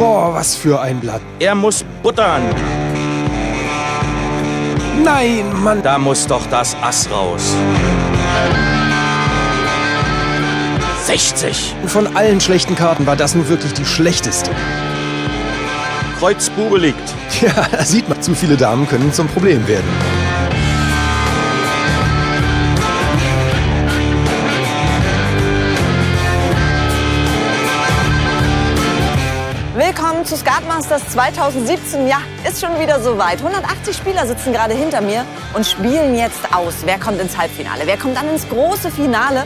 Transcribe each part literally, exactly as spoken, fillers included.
Boah, was für ein Blatt. Er muss buttern. Nein, Mann. Da muss doch das Ass raus. sechzig. Von allen schlechten Karten war das nun wirklich die schlechteste. Kreuz Bube liegt. Ja, da sieht man, zu viele Damen können zum Problem werden. Willkommen zu Skatmasters zweitausendsiebzehn. Ja, ist schon wieder soweit. hundertachtzig Spieler sitzen gerade hinter mir und spielen jetzt aus. Wer kommt ins Halbfinale? Wer kommt dann ins große Finale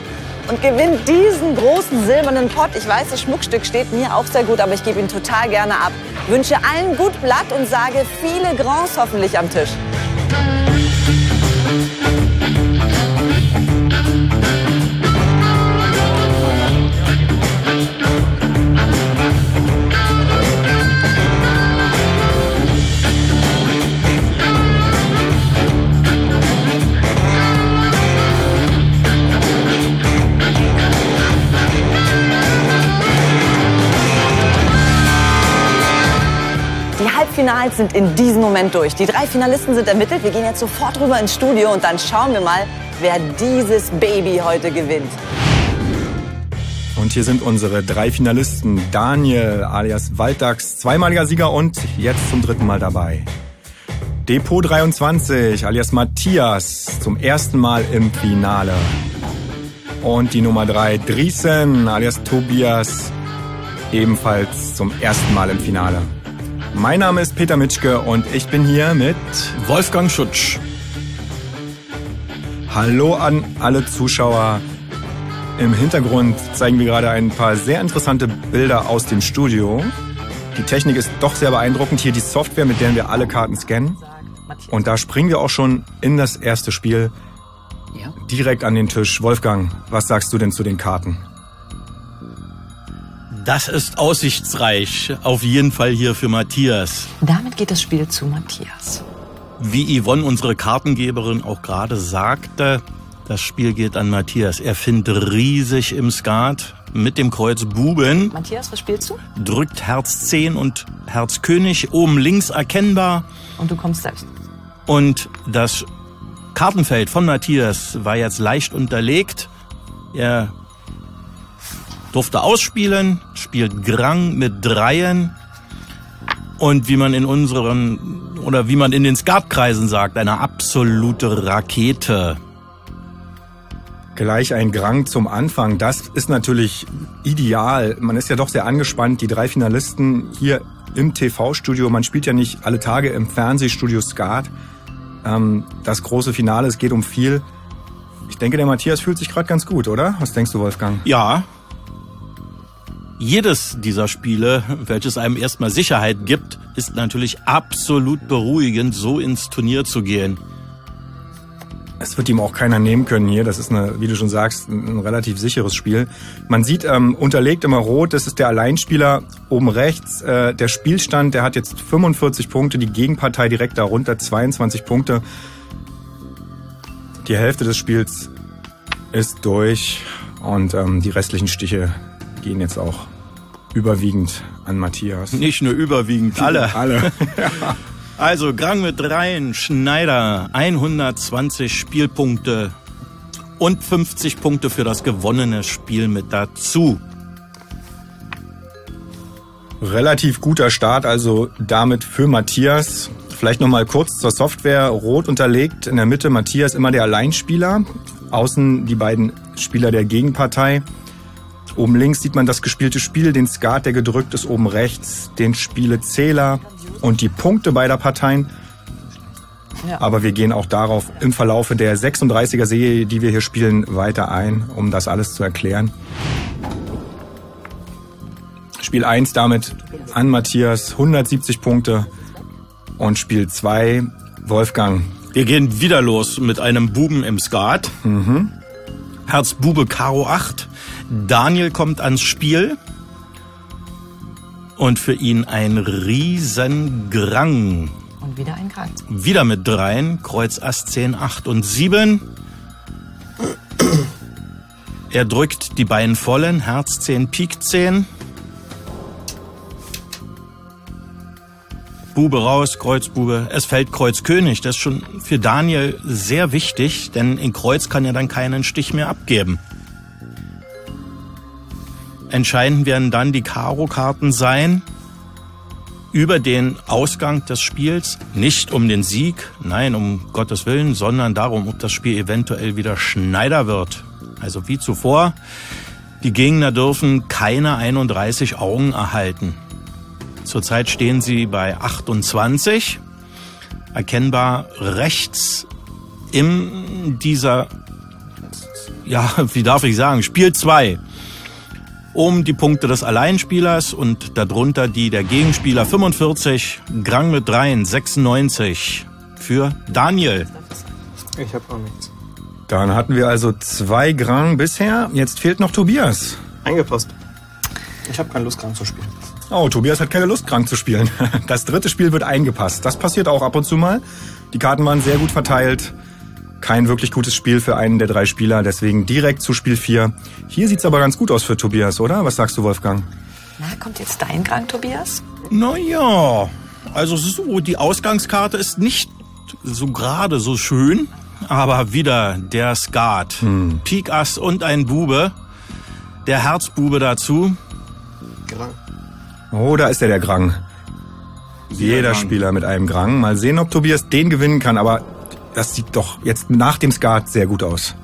und gewinnt diesen großen silbernen Pott? Ich weiß, das Schmuckstück steht mir auch sehr gut, aber ich gebe ihn total gerne ab. Wünsche allen gut Blatt und sage viele Grands hoffentlich am Tisch. Die Finals sind in diesem Moment durch. Die drei Finalisten sind ermittelt. Wir gehen jetzt sofort rüber ins Studio und dann schauen wir mal, wer dieses Baby heute gewinnt. Und hier sind unsere drei Finalisten. Daniel alias Waltax, zweimaliger Sieger und jetzt zum dritten Mal dabei. Depot dreiundzwanzig alias Matthias, zum ersten Mal im Finale. Und die Nummer drei, Driesen alias Tobias, ebenfalls zum ersten Mal im Finale. Mein Name ist Peter Mitschke und ich bin hier mit Wolfgang Schutsch. Hallo an alle Zuschauer. Im Hintergrund zeigen wir gerade ein paar sehr interessante Bilder aus dem Studio. Die Technik ist doch sehr beeindruckend. Hier die Software, mit der wir alle Karten scannen. Und da springen wir auch schon in das erste Spiel direkt an den Tisch. Wolfgang, was sagst du denn zu den Karten? Das ist aussichtsreich. Auf jeden Fall hier für Matthias. Damit geht das Spiel zu Matthias. Wie Yvonne, unsere Kartengeberin, auch gerade sagte, das Spiel geht an Matthias. Er findet riesig im Skat mit dem Kreuz Buben. Matthias, was spielst du? Drückt Herz zehn und Herz König, oben links erkennbar. Und du kommst selbst. Und das Kartenfeld von Matthias war jetzt leicht unterlegt. Er durfte ausspielen, spielt Grang mit Dreien und wie man in unseren oder wie man in den Skatkreisen sagt, eine absolute Rakete. Gleich ein Grang zum Anfang, das ist natürlich ideal. Man ist ja doch sehr angespannt, die drei Finalisten hier im T V-Studio. Man spielt ja nicht alle Tage im Fernsehstudio Skat. Das große Finale, es geht um viel. Ich denke, der Matthias fühlt sich gerade ganz gut, oder? Was denkst du, Wolfgang? Ja. Jedes dieser Spiele, welches einem erstmal Sicherheit gibt, ist natürlich absolut beruhigend, so ins Turnier zu gehen. Es wird ihm auch keiner nehmen können hier. Das ist, eine, wie du schon sagst, ein relativ sicheres Spiel. Man sieht ähm, unterlegt immer rot, das ist der Alleinspieler oben rechts. Äh, der Spielstand, der hat jetzt fünfundvierzig Punkte, die Gegenpartei direkt darunter, zweiundzwanzig Punkte. Die Hälfte des Spiels ist durch und ähm, die restlichen Stiche gehen jetzt auch überwiegend an Matthias. Nicht nur überwiegend, alle. alle. Ja. Also Grang mit Dreien, Schneider, hundertzwanzig Spielpunkte und fünfzig Punkte für das gewonnene Spiel mit dazu. Relativ guter Start, also damit für Matthias. Vielleicht nochmal kurz zur Software. Rot unterlegt, in der Mitte Matthias immer der Alleinspieler, außen die beiden Spieler der Gegenpartei. Oben links sieht man das gespielte Spiel, den Skat, der gedrückt ist, oben rechts den Spielezähler und die Punkte beider Parteien. Ja. Aber wir gehen auch darauf im Verlaufe der sechsunddreißiger Serie, die wir hier spielen, weiter ein, um das alles zu erklären. Spiel eins damit an Matthias, hundertsiebzig Punkte. Und Spiel zwei, Wolfgang. Wir gehen wieder los mit einem Buben im Skat. Mhm. Herz Bube Karo acht. Daniel kommt ans Spiel und für ihn ein Riesengrang. Und wieder ein Grang. Wieder mit Dreien, Kreuz Ass zehn, acht und sieben. Er drückt die beiden Vollen, Herz zehn, Pik zehn. Bube raus, Kreuz Bube, es fällt Kreuz König. Das ist schon für Daniel sehr wichtig, denn in Kreuz kann er dann keinen Stich mehr abgeben. Entscheidend werden dann die Karo-Karten sein über den Ausgang des Spiels, nicht um den Sieg, nein, um Gottes Willen, sondern darum, ob das Spiel eventuell wieder Schneider wird. Also wie zuvor, die Gegner dürfen keine einunddreißig Augen erhalten. Zurzeit stehen sie bei achtundzwanzig, erkennbar rechts in dieser, ja, wie darf ich sagen, Spiel zwei. Um die Punkte des Alleinspielers und darunter die der Gegenspieler fünfundvierzig, Grang mit dreien, sechsundneunzig für Daniel. Ich habe auch nichts. Dann hatten wir also zwei Grang bisher, jetzt fehlt noch Tobias. Eingepasst. Ich habe keine Lust, Grang zu spielen. Oh, Tobias hat keine Lust, Grang zu spielen. Das dritte Spiel wird eingepasst. Das passiert auch ab und zu mal. Die Karten waren sehr gut verteilt. Kein wirklich gutes Spiel für einen der drei Spieler, deswegen direkt zu Spiel vier. Hier sieht es aber ganz gut aus für Tobias, oder? Was sagst du, Wolfgang? Na, kommt jetzt dein Grang, Tobias? Naja, also so, die Ausgangskarte ist nicht so gerade so schön, aber wieder der Skat. Hm. Pik Ass und ein Bube, der Herzbube dazu. Grang. Oh, da ist er, der Grang. Jeder, Jeder Grang. Spieler mit einem Grang. Mal sehen, ob Tobias den gewinnen kann, aber... Das sieht doch jetzt nach dem Skat sehr gut aus.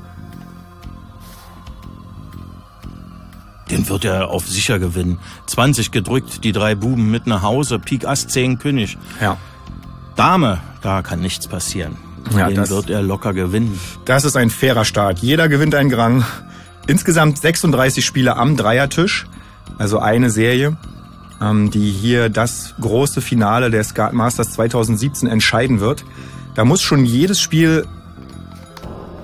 Den wird er auf sicher gewinnen. zwanzig gedrückt, die drei Buben mit nach Hause. Pik Ass, zehn König. Ja. Dame, da kann nichts passieren. Ja, den das, wird er locker gewinnen. Das ist ein fairer Start. Jeder gewinnt einen Grang. Insgesamt sechsunddreißig Spieler am Dreiertisch. Also eine Serie, die hier das große Finale der Skatmasters zweitausendsiebzehn entscheiden wird. Da muss schon jedes Spiel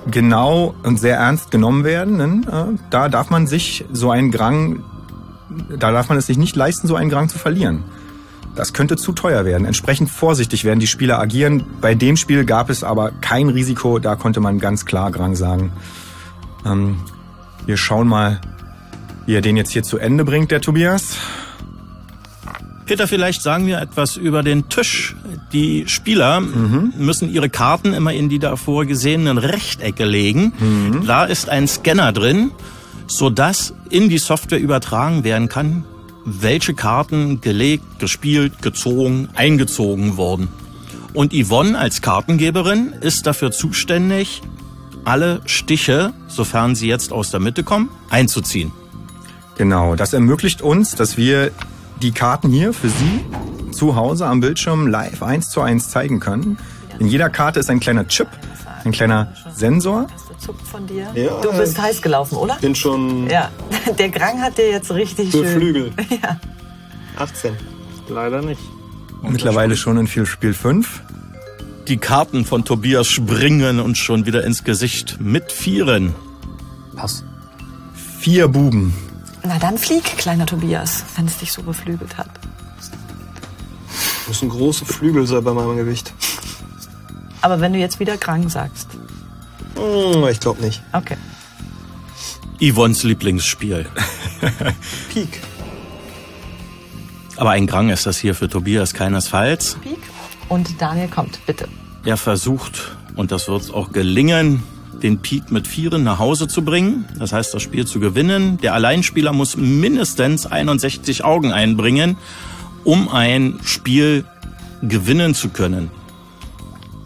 genau und sehr ernst genommen werden, denn äh, da darf man sich so einen Grang, da darf man es sich nicht leisten, so einen Grang zu verlieren. Das könnte zu teuer werden. Entsprechend vorsichtig werden die Spieler agieren. Bei dem Spiel gab es aber kein Risiko, da konnte man ganz klar Grang sagen. Ähm, wir schauen mal, wie er den jetzt hier zu Ende bringt, der Tobias. Peter, vielleicht sagen wir etwas über den Tisch. Die Spieler mhm. müssen ihre Karten immer in die davor gesehenen Rechtecke legen. Mhm. Da ist ein Scanner drin, sodass in die Software übertragen werden kann, welche Karten gelegt, gespielt, gezogen, eingezogen wurden. Und Yvonne als Kartengeberin ist dafür zuständig, alle Stiche, sofern sie jetzt aus der Mitte kommen, einzuziehen. Genau, das ermöglicht uns, dass wir die Karten hier für Sie zu Hause am Bildschirm live eins zu eins zeigen können. In jeder Karte ist ein kleiner Chip, ein kleiner Sensor. Von dir. Ja, du bist heiß gelaufen, oder? Ich bin schon... Ja, der Grang hat dir jetzt richtig beflügelt. Schön... Ja. achtzehn. Leider nicht. Und mittlerweile schon in Spiel fünf. Die Karten von Tobias springen uns schon wieder ins Gesicht mit Vieren. Pass. Vier Buben. Na dann flieg, kleiner Tobias, wenn es dich so beflügelt hat. Das müssen große Flügel sein bei meinem Gewicht. Aber wenn du jetzt wieder Grang sagst. Oh, ich glaube nicht. Okay. Yvonnes Lieblingsspiel. Pik. Aber ein Grang ist das hier für Tobias keinesfalls. Pik. Und Daniel kommt, bitte. Er versucht, und das wird auch gelingen, den Pik mit Vieren nach Hause zu bringen, das heißt das Spiel zu gewinnen. Der Alleinspieler muss mindestens einundsechzig Augen einbringen, um ein Spiel gewinnen zu können.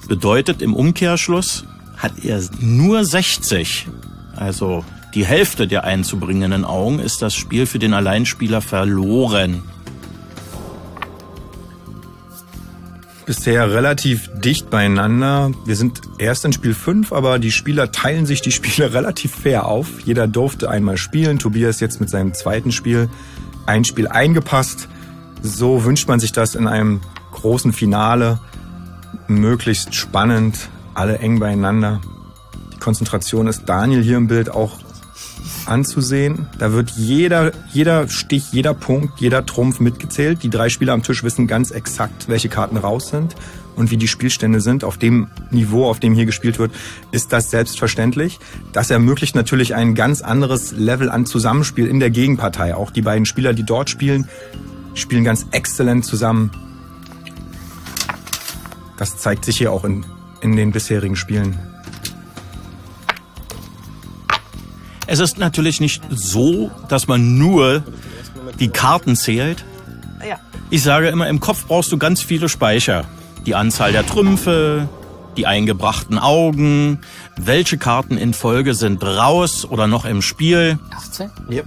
Bedeutet im Umkehrschluss hat er nur sechzig. Also die Hälfte der einzubringenden Augen ist das Spiel für den Alleinspieler verloren. Bisher relativ dicht beieinander. Wir sind erst in Spiel fünf, aber die Spieler teilen sich die Spiele relativ fair auf. Jeder durfte einmal spielen. Tobias jetzt mit seinem zweiten Spiel ein Spiel eingepasst. So wünscht man sich das in einem großen Finale. Möglichst spannend, alle eng beieinander. Die Konzentration ist Daniel hier im Bild auch anzusehen. Da wird jeder, jeder Stich, jeder Punkt, jeder Trumpf mitgezählt. Die drei Spieler am Tisch wissen ganz exakt, welche Karten raus sind und wie die Spielstände sind. Auf dem Niveau, auf dem hier gespielt wird, ist das selbstverständlich. Das ermöglicht natürlich ein ganz anderes Level an Zusammenspiel in der Gegenpartei. Auch die beiden Spieler, die dort spielen, spielen ganz exzellent zusammen. Das zeigt sich hier auch in, in den bisherigen Spielen. Es ist natürlich nicht so, dass man nur die Karten zählt. Ich sage immer, im Kopf brauchst du ganz viele Speicher. Die Anzahl der Trümpfe, die eingebrachten Augen, welche Karten in Folge sind raus oder noch im Spiel. achtzehn? Ja.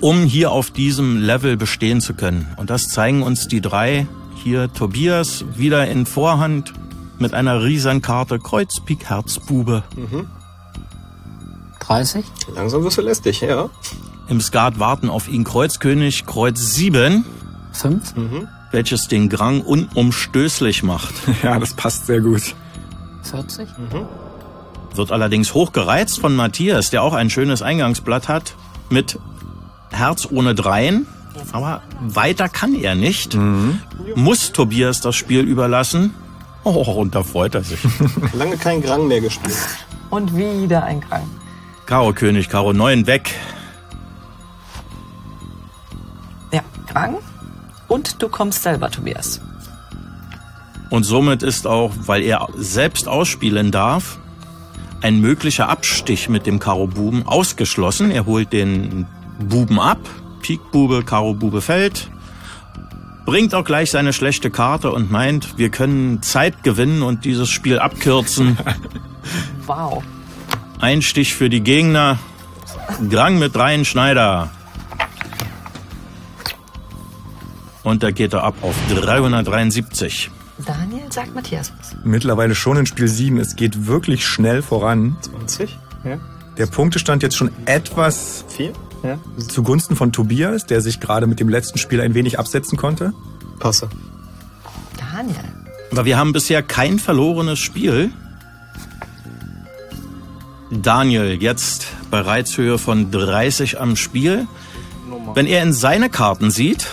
Um hier auf diesem Level bestehen zu können. Und das zeigen uns die drei. Hier Tobias wieder in Vorhand mit einer riesen Karte Kreuz, Pik, Herz, Bube. Mhm. dreißig? Langsam wirst du lästig, ja. Im Skat warten auf ihn Kreuz, König, Kreuz sieben. fünf? Mhm. Welches den Grang unumstößlich macht. Ja, das passt sehr gut. vierzig? Mhm. Wird allerdings hochgereizt von Matthias, der auch ein schönes Eingangsblatt hat, mit Herz ohne Dreien. Aber weiter kann er nicht. Mhm. Muss Tobias das Spiel überlassen. Oh, und da freut er sich. Lange kein Grang mehr gespielt. Und wieder ein Grang. Karo König, Karo neun weg. Ja, Grang. Und du kommst selber, Tobias. Und somit ist auch, weil er selbst ausspielen darf, ein möglicher Abstich mit dem Karo Buben ausgeschlossen. Er holt den Buben ab, Pik Bube, Karo Bube fällt, bringt auch gleich seine schlechte Karte und meint, wir können Zeit gewinnen und dieses Spiel abkürzen. Wow. Ein Stich für die Gegner. Grang mit dreien Schneider. Und da geht er ab auf dreihundertdreiundsiebzig. Daniel, sagt Matthias was. Mittlerweile schon in Spiel sieben. Es geht wirklich schnell voran. zwanzig? Ja. Der Punktestand jetzt schon etwas viel? Ja. Zugunsten von Tobias, der sich gerade mit dem letzten Spiel ein wenig absetzen konnte. Passe. Daniel. Aber wir haben bisher kein verlorenes Spiel. Daniel, jetzt bei Reizhöhe von dreißig am Spiel. Wenn er in seine Karten sieht,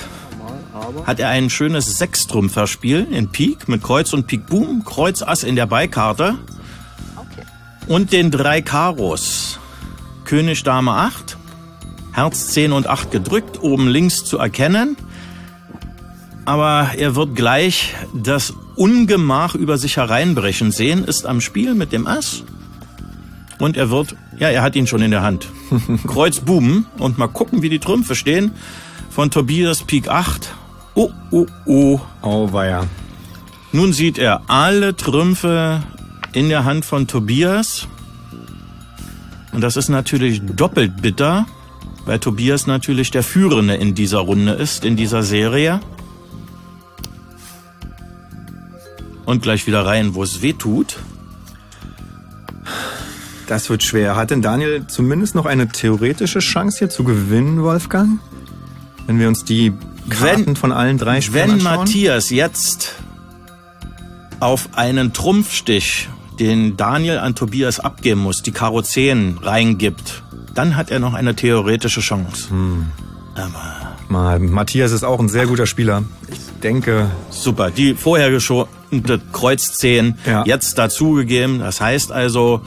hat er ein schönes Sechstrümpferspiel in Pik mit Kreuz und Pik Boom, Kreuz Ass in der Beikarte. Okay. Und den drei Karos. König Dame acht, Herz zehn und acht gedrückt, oben links zu erkennen. Aber er wird gleich das Ungemach über sich hereinbrechen sehen, ist am Spiel mit dem Ass. Und er wird, ja, er hat ihn schon in der Hand. Kreuz Buben und mal gucken, wie die Trümpfe stehen. Von Tobias Pik acht. Oh, oh, oh. Oh, weia. Nun sieht er alle Trümpfe in der Hand von Tobias. Und das ist natürlich doppelt bitter, weil Tobias natürlich der Führende in dieser Runde ist, in dieser Serie. Und gleich wieder rein, wo es weh tut. Das wird schwer. Hat denn Daniel zumindest noch eine theoretische Chance hier zu gewinnen, Wolfgang? Wenn wir uns die Karten wenn, von allen drei Spielen anschauen. Wenn Matthias jetzt auf einen Trumpfstich, den Daniel an Tobias abgeben muss, die Karo zehn reingibt, dann hat er noch eine theoretische Chance. Hm. Aber Mal, Matthias ist auch ein sehr guter Spieler. Ich denke... Super, die vorher geschobene Kreuz zehn, ja, jetzt dazugegeben. Das heißt also,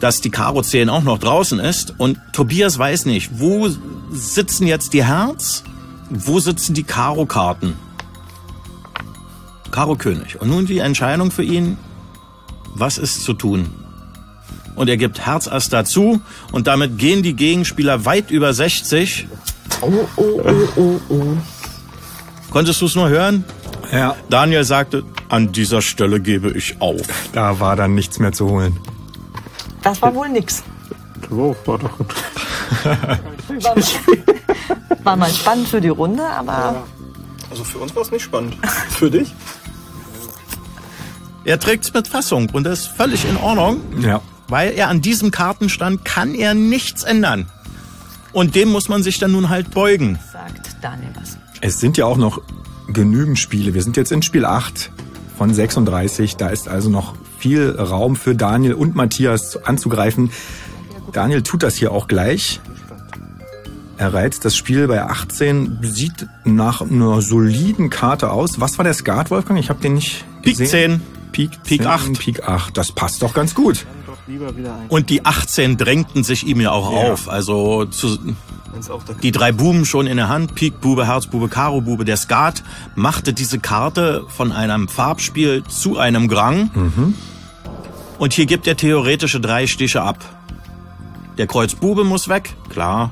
dass die Karo zehn auch noch draußen ist und Tobias weiß nicht, wo sitzen jetzt die Herz, wo sitzen die Karo-Karten. Karo König. Und nun die Entscheidung für ihn, was ist zu tun? Und er gibt Herz Ass dazu und damit gehen die Gegenspieler weit über sechzig. Oh, oh, oh, oh, oh. Konntest du es nur hören? Ja. Daniel sagte, an dieser Stelle gebe ich auf. Da war dann nichts mehr zu holen. Das war wohl nix. So, war doch gut. War mal spannend für die Runde, aber... Also für uns war es nicht spannend. Für dich? Er trägt's mit Fassung und das ist völlig in Ordnung. Ja. Weil er an diesem Kartenstand kann er nichts ändern. Und dem muss man sich dann nun halt beugen. Sagt Daniel was. Es sind ja auch noch genügend Spiele. Wir sind jetzt in Spiel acht von sechsunddreißig. Da ist also noch... viel Raum für Daniel und Matthias anzugreifen. Daniel tut das hier auch gleich. Er reizt das Spiel bei achtzehn, sieht nach einer soliden Karte aus. Was war der Skat, Wolfgang? Ich habe den nicht gesehen. Pik zehn, Pik, Pik acht. Pik acht, das passt doch ganz gut. Und die achtzehn drängten sich ihm ja auch ja auf. Also zu, Die drei Buben schon in der Hand, Pikbube, Herzbube, Karobube, der Skat, machte diese Karte von einem Farbspiel zu einem Grang. Mhm. Und hier gibt er theoretische drei Stiche ab. Der Kreuzbube muss weg, klar.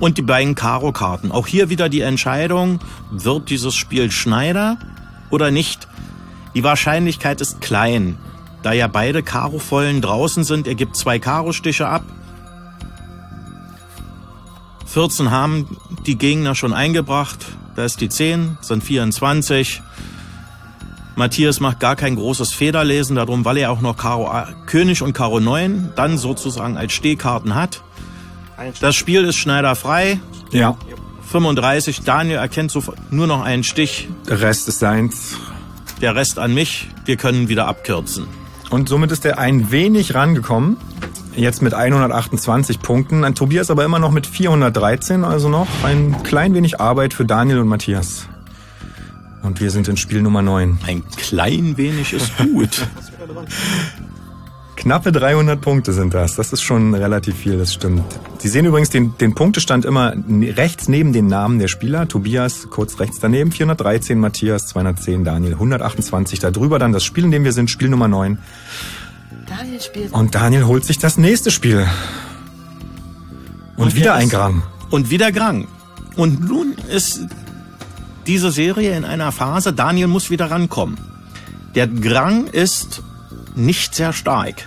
Und die beiden Karo-Karten. Auch hier wieder die Entscheidung, wird dieses Spiel Schneider oder nicht? Die Wahrscheinlichkeit ist klein. Da ja beide Karo-Vollen draußen sind, er gibt zwei Karo-Stiche ab. vierzehn haben die Gegner schon eingebracht. Da ist die zehn, sind vierundzwanzig. Matthias macht gar kein großes Federlesen darum, weil er auch noch Karo König und Karo neun dann sozusagen als Stehkarten hat. Das Spiel ist schneiderfrei. Ja. fünfunddreißig, Daniel erkennt sofort nur noch einen Stich. Der Rest ist seins. Der Rest an mich. Wir können wieder abkürzen. Und somit ist er ein wenig rangekommen. Jetzt mit hundertachtundzwanzig Punkten. Ein Tobias aber immer noch mit vierhundertdreizehn, also noch ein klein wenig Arbeit für Daniel und Matthias. Und wir sind in Spiel Nummer neun. Ein klein wenig ist gut. Knappe dreihundert Punkte sind das. Das ist schon relativ viel, das stimmt. Sie sehen übrigens den, den Punktestand immer rechts neben den Namen der Spieler. Tobias kurz rechts daneben, vierhundertdreizehn, Matthias, zweihundertzehn, Daniel, hundertachtundzwanzig. Darüber dann das Spiel, in dem wir sind, Spiel Nummer neun. Daniel spielt. Und Daniel holt sich das nächste Spiel. Und, und wieder ein Gramm. Und wieder Gramm. Und nun ist diese Serie in einer Phase, Daniel muss wieder rankommen. Der Gramm ist nicht sehr stark.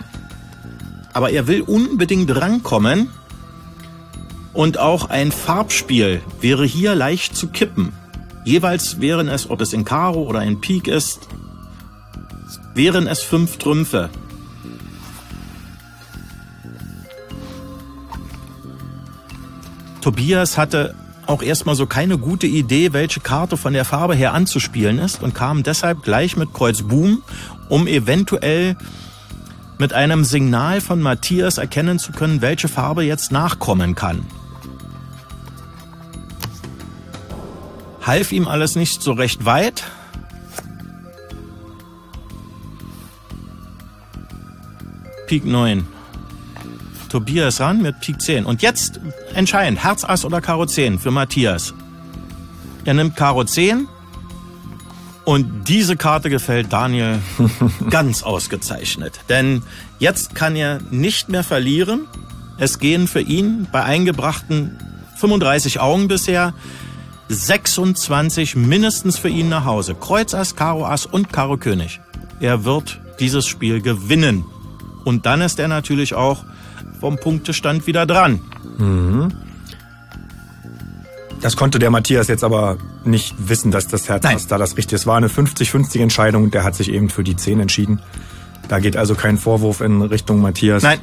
Aber er will unbedingt rankommen. Und auch ein Farbspiel wäre hier leicht zu kippen. Jeweils wären es, ob es in Karo oder in Pik ist, wären es fünf Trümpfe. Tobias hatte auch erstmal so keine gute Idee, welche Karte von der Farbe her anzuspielen ist und kam deshalb gleich mit Kreuz Buben, um eventuell mit einem Signal von Matthias erkennen zu können, welche Farbe jetzt nachkommen kann. Half ihm alles nicht so recht weit. Pik neun. Tobias ran mit Pik zehn. Und jetzt entscheidend, Herz Ass oder Karo zehn für Matthias. Er nimmt Karo zehn und diese Karte gefällt Daniel ganz ausgezeichnet. Denn jetzt kann er nicht mehr verlieren. Es gehen für ihn bei eingebrachten fünfunddreißig Augen bisher sechsundzwanzig mindestens für ihn nach Hause. Kreuz Ass, Karo Ass und Karo König. Er wird dieses Spiel gewinnen. Und dann ist er natürlich auch vom Punktestand wieder dran. Mhm. Das konnte der Matthias jetzt aber nicht wissen, dass das Herz Ass da das Richtige ist. Es war eine fünfzig fünfzig Entscheidung und der hat sich eben für die zehn entschieden. Da geht also kein Vorwurf in Richtung Matthias. Nein,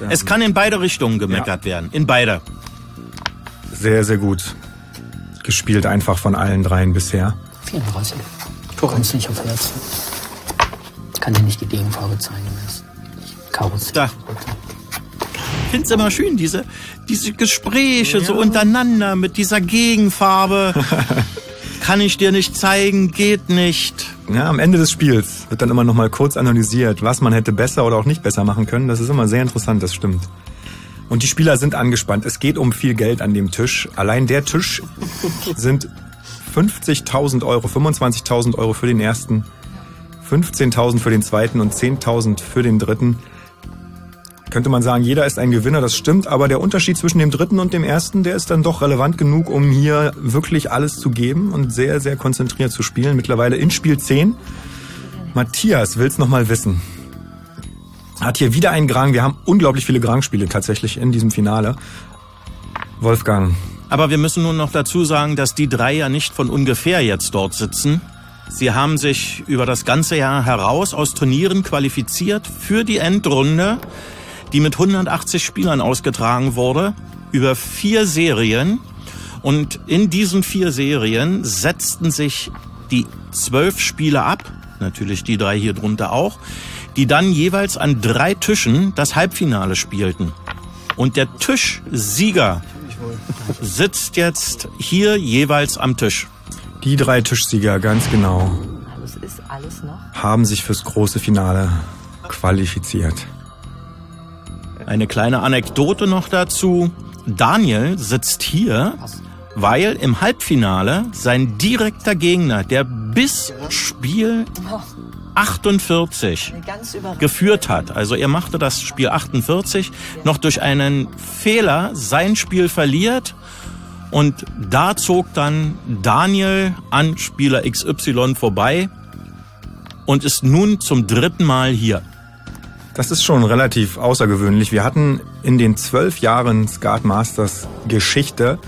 dann es kann in beide Richtungen gemeckert ja. werden. In beide. Sehr, sehr gut. Gespielt einfach von allen dreien bisher. vierunddreißig. Du kannst nicht auf Herz. Kann dir nicht die Gegenfarbe zeigen. Karos. Da. Ich finde es immer schön, diese, diese Gespräche ja. so untereinander mit dieser Gegenfarbe. Kann ich dir nicht zeigen, geht nicht. Ja, am Ende des Spiels wird dann immer noch mal kurz analysiert, was man hätte besser oder auch nicht besser machen können. Das ist immer sehr interessant, das stimmt. Und die Spieler sind angespannt. Es geht um viel Geld an dem Tisch. Allein der Tisch sind fünfzigtausend Euro, fünfundzwanzigtausend Euro für den ersten, fünfzehntausend für den zweiten und zehntausend für den dritten. Könnte man sagen, jeder ist ein Gewinner, das stimmt, aber der Unterschied zwischen dem dritten und dem ersten, der ist dann doch relevant genug, um hier wirklich alles zu geben und sehr, sehr konzentriert zu spielen. Mittlerweile in Spiel zehn. Matthias will's nochmal wissen. Hat hier wieder einen Grang. Wir haben unglaublich viele Grang-Spiele tatsächlich in diesem Finale. Wolfgang. Aber wir müssen nun noch dazu sagen, dass die drei ja nicht von ungefähr jetzt dort sitzen. Sie haben sich über das ganze Jahr heraus aus Turnieren qualifiziert für die Endrunde, die mit hundertachtzig Spielern ausgetragen wurde, über vier Serien. Und in diesen vier Serien setzten sich die zwölf Spieler ab, natürlich die drei hier drunter auch, die dann jeweils an drei Tischen das Halbfinale spielten. Und der Tischsieger sitzt jetzt hier jeweils am Tisch. Die drei Tischsieger, ganz genau, haben sich fürs große Finale qualifiziert. Eine kleine Anekdote noch dazu. Daniel sitzt hier, weil im Halbfinale sein direkter Gegner, der bis Spiel achtundvierzig geführt hat, also er machte das Spiel achtundvierzig, noch durch einen Fehler sein Spiel verliert. Und da zog dann Daniel an Spieler X Y vorbei und ist nun zum dritten Mal hier. Das ist schon relativ außergewöhnlich. Wir hatten in den zwölf Jahren Skatmasters Geschichte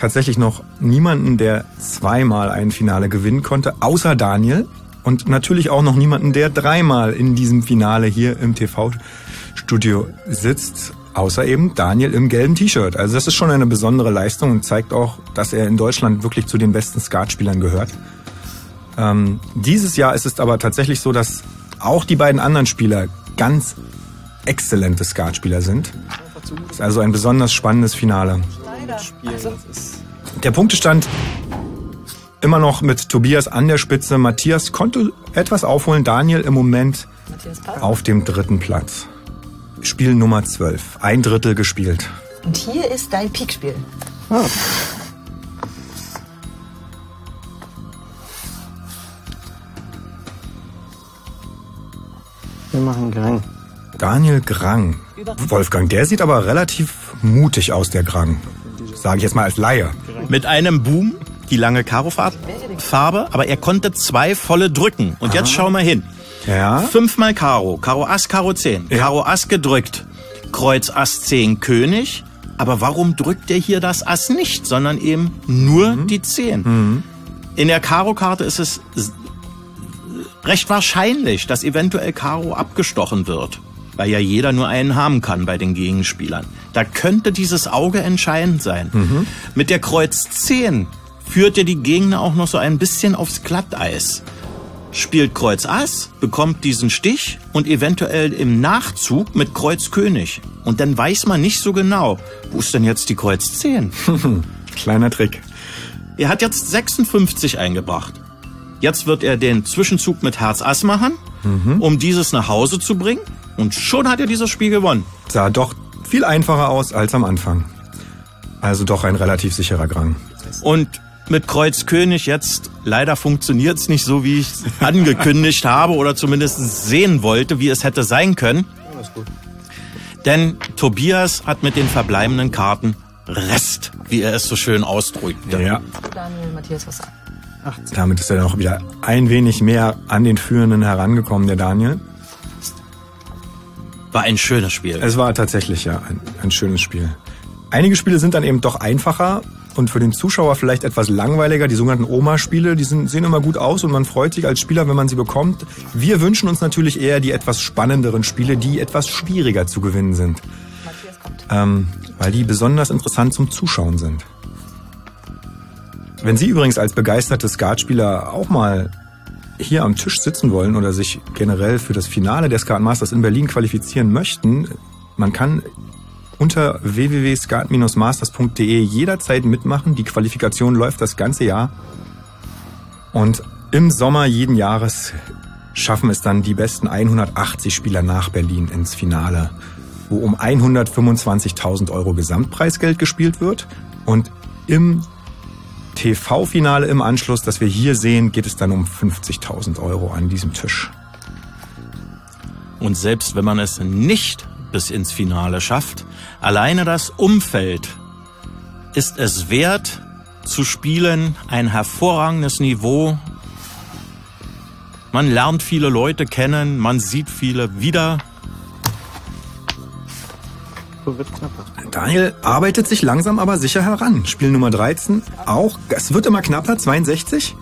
tatsächlich noch niemanden, der zweimal ein Finale gewinnen konnte, außer Daniel. Und natürlich auch noch niemanden, der dreimal in diesem Finale hier im T V-Studio sitzt, außer eben Daniel im gelben T-Shirt. Also das ist schon eine besondere Leistung und zeigt auch, dass er in Deutschland wirklich zu den besten Skatspielern gehört. Ähm, dieses Jahr ist es aber tatsächlich so, dass auch die beiden anderen Spieler ganz exzellente Skatspieler sind. Das ist also ein besonders spannendes Finale. Der Punktestand immer noch mit Tobias an der Spitze. Matthias konnte etwas aufholen. Daniel im Moment auf dem dritten Platz. Spiel Nummer zwölf. Ein Drittel gespielt. Und hier ist dein Peakspiel. Oh. Wir machen Grang. Daniel Grang. Wolfgang, der sieht aber relativ mutig aus, der Grang. Sage ich jetzt mal als Laie. Mit einem Boom. Die lange Karo-Farbe, aber er konnte zwei volle drücken. Und jetzt schauen wir hin. Ja. Fünfmal Karo, Karo Ass, Karo zehn, ja. Karo Ass gedrückt, Kreuz Ass zehn König. Aber warum drückt er hier das Ass nicht, sondern eben nur mhm. die zehn? Mhm. In der Karo-Karte ist es recht wahrscheinlich, dass eventuell Karo abgestochen wird, weil ja jeder nur einen haben kann bei den Gegenspielern. Da könnte dieses Auge entscheidend sein. Mhm. Mit der Kreuz zehn führte die Gegner auch noch so ein bisschen aufs Glatteis. Spielt Kreuz Ass, bekommt diesen Stich und eventuell im Nachzug mit Kreuz König. Und dann weiß man nicht so genau, wo ist denn jetzt die Kreuz zehn? Kleiner Trick. Er hat jetzt sechsundfünfzig eingebracht. Jetzt wird er den Zwischenzug mit Herz Ass machen, mhm. um dieses nach Hause zu bringen. Und schon hat er dieses Spiel gewonnen. Sah doch viel einfacher aus als am Anfang. Also doch ein relativ sicherer Grang. Und mit Kreuz König jetzt, leider funktioniert es nicht so, wie ich es angekündigt habe oder zumindest sehen wollte, wie es hätte sein können. Ja, ist gut. Denn Tobias hat mit den verbleibenden Karten Rest, wie er es so schön ausdrückt. Ja. Damit ist er dann auch wieder ein wenig mehr an den Führenden herangekommen, der Daniel. War ein schönes Spiel. Es war tatsächlich ja ein, ein schönes Spiel. Einige Spiele sind dann eben doch einfacher und für den Zuschauer vielleicht etwas langweiliger. Die sogenannten Oma-Spiele, die sind, sehen immer gut aus und man freut sich als Spieler, wenn man sie bekommt. Wir wünschen uns natürlich eher die etwas spannenderen Spiele, die etwas schwieriger zu gewinnen sind. Ähm, weil die besonders interessant zum Zuschauen sind. Wenn Sie übrigens als begeisterte Skatspieler auch mal hier am Tisch sitzen wollen oder sich generell für das Finale der Skatmasters in Berlin qualifizieren möchten, man kann unter w w w punkt skat minus masters punkt de jederzeit mitmachen. Die Qualifikation läuft das ganze Jahr. Und im Sommer jeden Jahres schaffen es dann die besten hundertachtzig Spieler nach Berlin ins Finale, wo um hundertfünfundzwanzigtausend Euro Gesamtpreisgeld gespielt wird. Und im T V-Finale im Anschluss, das wir hier sehen, geht es dann um fünfzigtausend Euro an diesem Tisch. Und selbst wenn man es nicht bis ins Finale schafft, alleine das Umfeld ist es wert zu spielen, ein hervorragendes Niveau. Man lernt viele Leute kennen, man sieht viele wieder. Daniel arbeitet sich langsam aber sicher heran. Spiel Nummer dreizehn auch, es wird immer knapper, zweiundsechzig.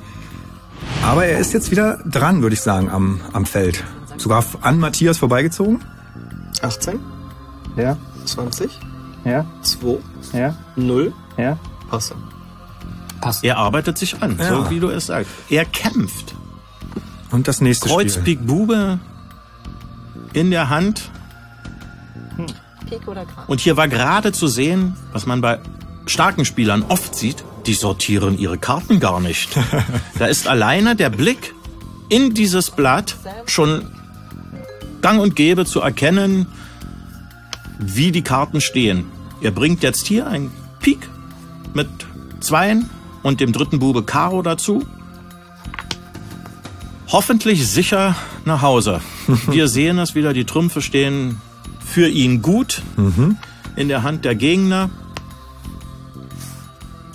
Aber er ist jetzt wieder dran, würde ich sagen, am, am Feld. Sogar an Matthias vorbeigezogen. achtzehn. Ja. zwanzig. Ja. zwei. Ja. null. Ja. Passe. Passe. Er arbeitet sich an, ja. So wie du es sagst. Er kämpft. Und das nächste Kreuz, Spiel. Kreuz, Pik, Bube in der Hand. Hm. Pik oder Kran. Und hier war gerade zu sehen, was man bei starken Spielern oft sieht, die sortieren ihre Karten gar nicht. Da ist alleine der Blick in dieses Blatt schon gang und gäbe zu erkennen, wie die Karten stehen. Ihr bringt jetzt hier einen Pik mit Zweien und dem dritten Bube Karo dazu. Hoffentlich sicher nach Hause. Wir sehen es wieder, die Trümpfe stehen für ihn gut mhm. in der Hand der Gegner.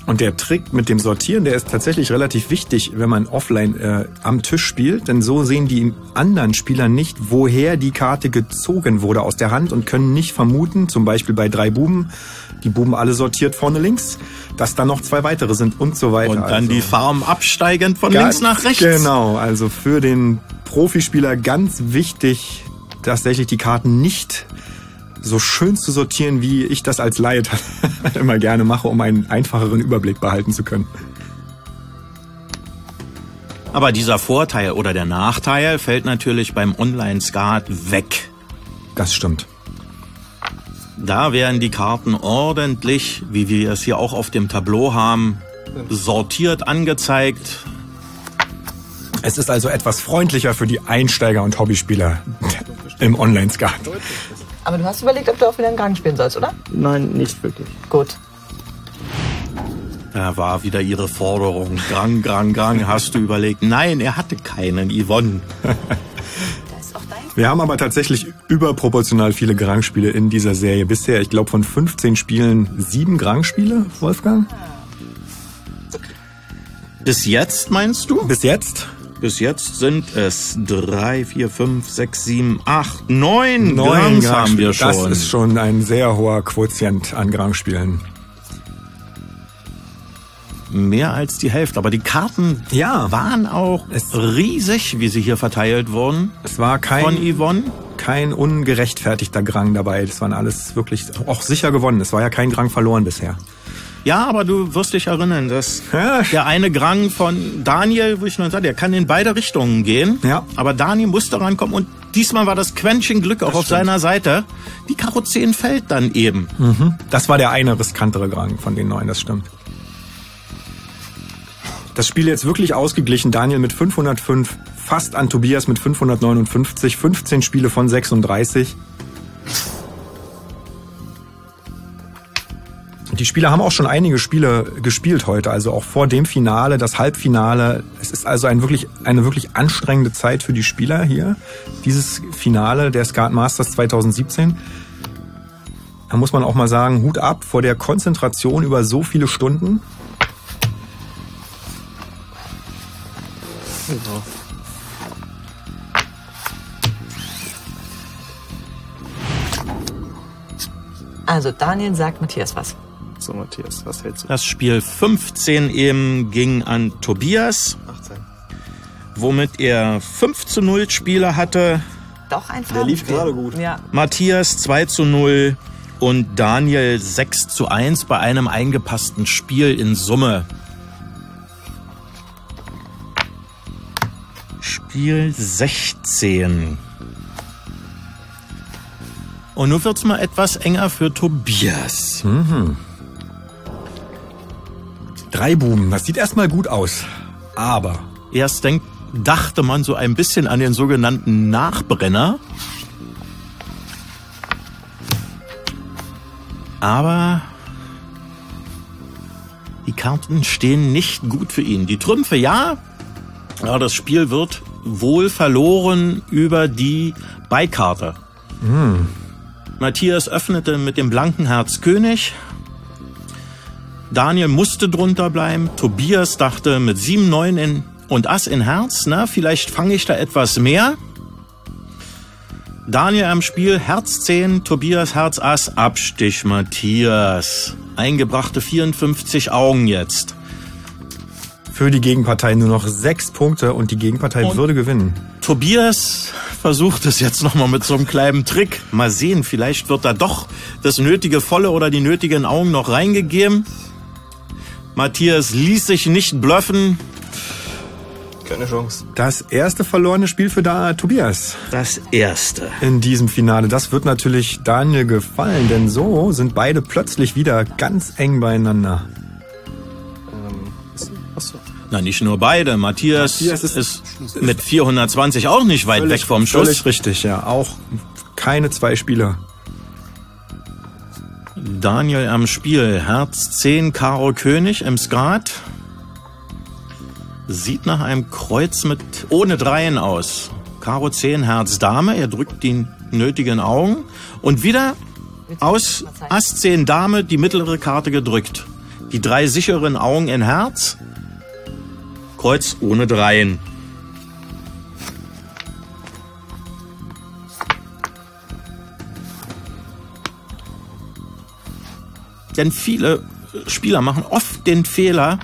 Und der Trick mit dem Sortieren, der ist tatsächlich relativ wichtig, wenn man offline äh, am Tisch spielt. Denn so sehen die anderen Spieler nicht, woher die Karte gezogen wurde aus der Hand und können nicht vermuten, zum Beispiel bei drei Buben, die Buben alle sortiert vorne links, dass da noch zwei weitere sind und so weiter. Und dann also die Farm absteigend von links nach rechts. Genau, also für den Profispieler ganz wichtig, tatsächlich die Karten nicht so schön zu sortieren, wie ich das als Laie immer gerne mache, um einen einfacheren Überblick behalten zu können. Aber dieser Vorteil oder der Nachteil fällt natürlich beim Online-Skat weg. Das stimmt. Da werden die Karten ordentlich, wie wir es hier auch auf dem Tableau haben, sortiert angezeigt. Es ist also etwas freundlicher für die Einsteiger und Hobbyspieler im Online-Skat. Aber du hast überlegt, ob du auch wieder einen Gang spielen sollst, oder? Nein, nicht wirklich. Gut. Da war wieder ihre Forderung. Gang, Gang, Gang, hast du überlegt. Nein, er hatte keinen, Yvonne. Das ist auch dein. Wir haben aber tatsächlich überproportional viele Grangspiele in dieser Serie bisher. Ich glaube, von fünfzehn Spielen sieben Grangspiele, Wolfgang? Bis jetzt, meinst du? Bis jetzt? Bis jetzt sind es drei, vier, fünf, sechs, sieben, acht, neun Grangs haben wir schon. Das ist schon ein sehr hoher Quotient an Grangspielen. Mehr als die Hälfte. Aber die Karten ja. waren auch riesig, wie sie hier verteilt wurden. Es war kein, von Yvonne. kein ungerechtfertigter Grang dabei. Das waren alles wirklich auch sicher gewonnen. Es war ja kein Grang verloren bisher. Ja, aber du wirst dich erinnern, dass ja. der eine Grang von Daniel, wo ich noch sage, der kann in beide Richtungen gehen. Ja. Aber Daniel muss da rankommen und diesmal war das Quäntchen Glück auch das auf stimmt. seiner Seite. Die Karo zehn fällt dann eben. Mhm. Das war der eine riskantere Grang von den neuen, das stimmt. Das Spiel jetzt wirklich ausgeglichen. Daniel mit fünfhundertfünf, fast an Tobias mit fünfhundertneunundfünfzig, fünfzehn Spiele von sechsunddreißig. Die Spieler haben auch schon einige Spiele gespielt heute, also auch vor dem Finale, das Halbfinale. Es ist also ein wirklich, eine wirklich anstrengende Zeit für die Spieler hier. Dieses Finale der Skatmasters zweitausendsiebzehn. Da muss man auch mal sagen, Hut ab vor der Konzentration über so viele Stunden. Genau. Also Daniel sagt Matthias was. So, Matthias, was hältst du? Das Spiel fünfzehn eben ging an Tobias, achtzehn. Womit er fünf zu null Spiele hatte. Doch ein Farbenspiel. Der lief gerade gut. Ja. Matthias zwei zu null und Daniel sechs zu eins bei einem eingepassten Spiel in Summe. Spiel sechzehn. Und nun wird's mal etwas enger für Tobias. Mhm. Drei Buben, das sieht erstmal gut aus. Aber erst denkt, dachte man so ein bisschen an den sogenannten Nachbrenner. Aber die Karten stehen nicht gut für ihn. Die Trümpfe, ja. Aber das Spiel wird wohl verloren über die Beikarte. Mhm. Matthias öffnete mit dem blanken Herz König. Daniel musste drunter bleiben. Tobias dachte mit sieben, neun in und Ass in Herz, na, vielleicht fange ich da etwas mehr. Daniel am Spiel Herz zehn, Tobias Herz Ass, Abstich Matthias. Eingebrachte vierundfünfzig Augen jetzt. Für die Gegenpartei nur noch sechs Punkte und die Gegenpartei und würde gewinnen. Tobias versucht es jetzt nochmal mit so einem kleinen Trick. Mal sehen, vielleicht wird da doch das nötige Volle oder die nötigen Augen noch reingegeben. Matthias ließ sich nicht bluffen. Keine Chance. Das erste verlorene Spiel für da Tobias. Das erste. In diesem Finale. Das wird natürlich Daniel gefallen, denn so sind beide plötzlich wieder ganz eng beieinander. Na, nicht nur beide. Matthias, Matthias ist, ist mit vierhundertzwanzig auch nicht weit völlig, weg vom Schuss. Völlig richtig, ja. Auch keine zwei Spieler. Daniel am Spiel. Herz zehn, Karo König im Skat. Sieht nach einem Kreuz mit ohne Dreien aus. Karo zehn, Herz Dame. Er drückt die nötigen Augen. Und wieder aus Ass zehn Dame die mittlere Karte gedrückt. Die drei sicheren Augen in Herz. Kreuz ohne Dreien. Denn viele Spieler machen oft den Fehler,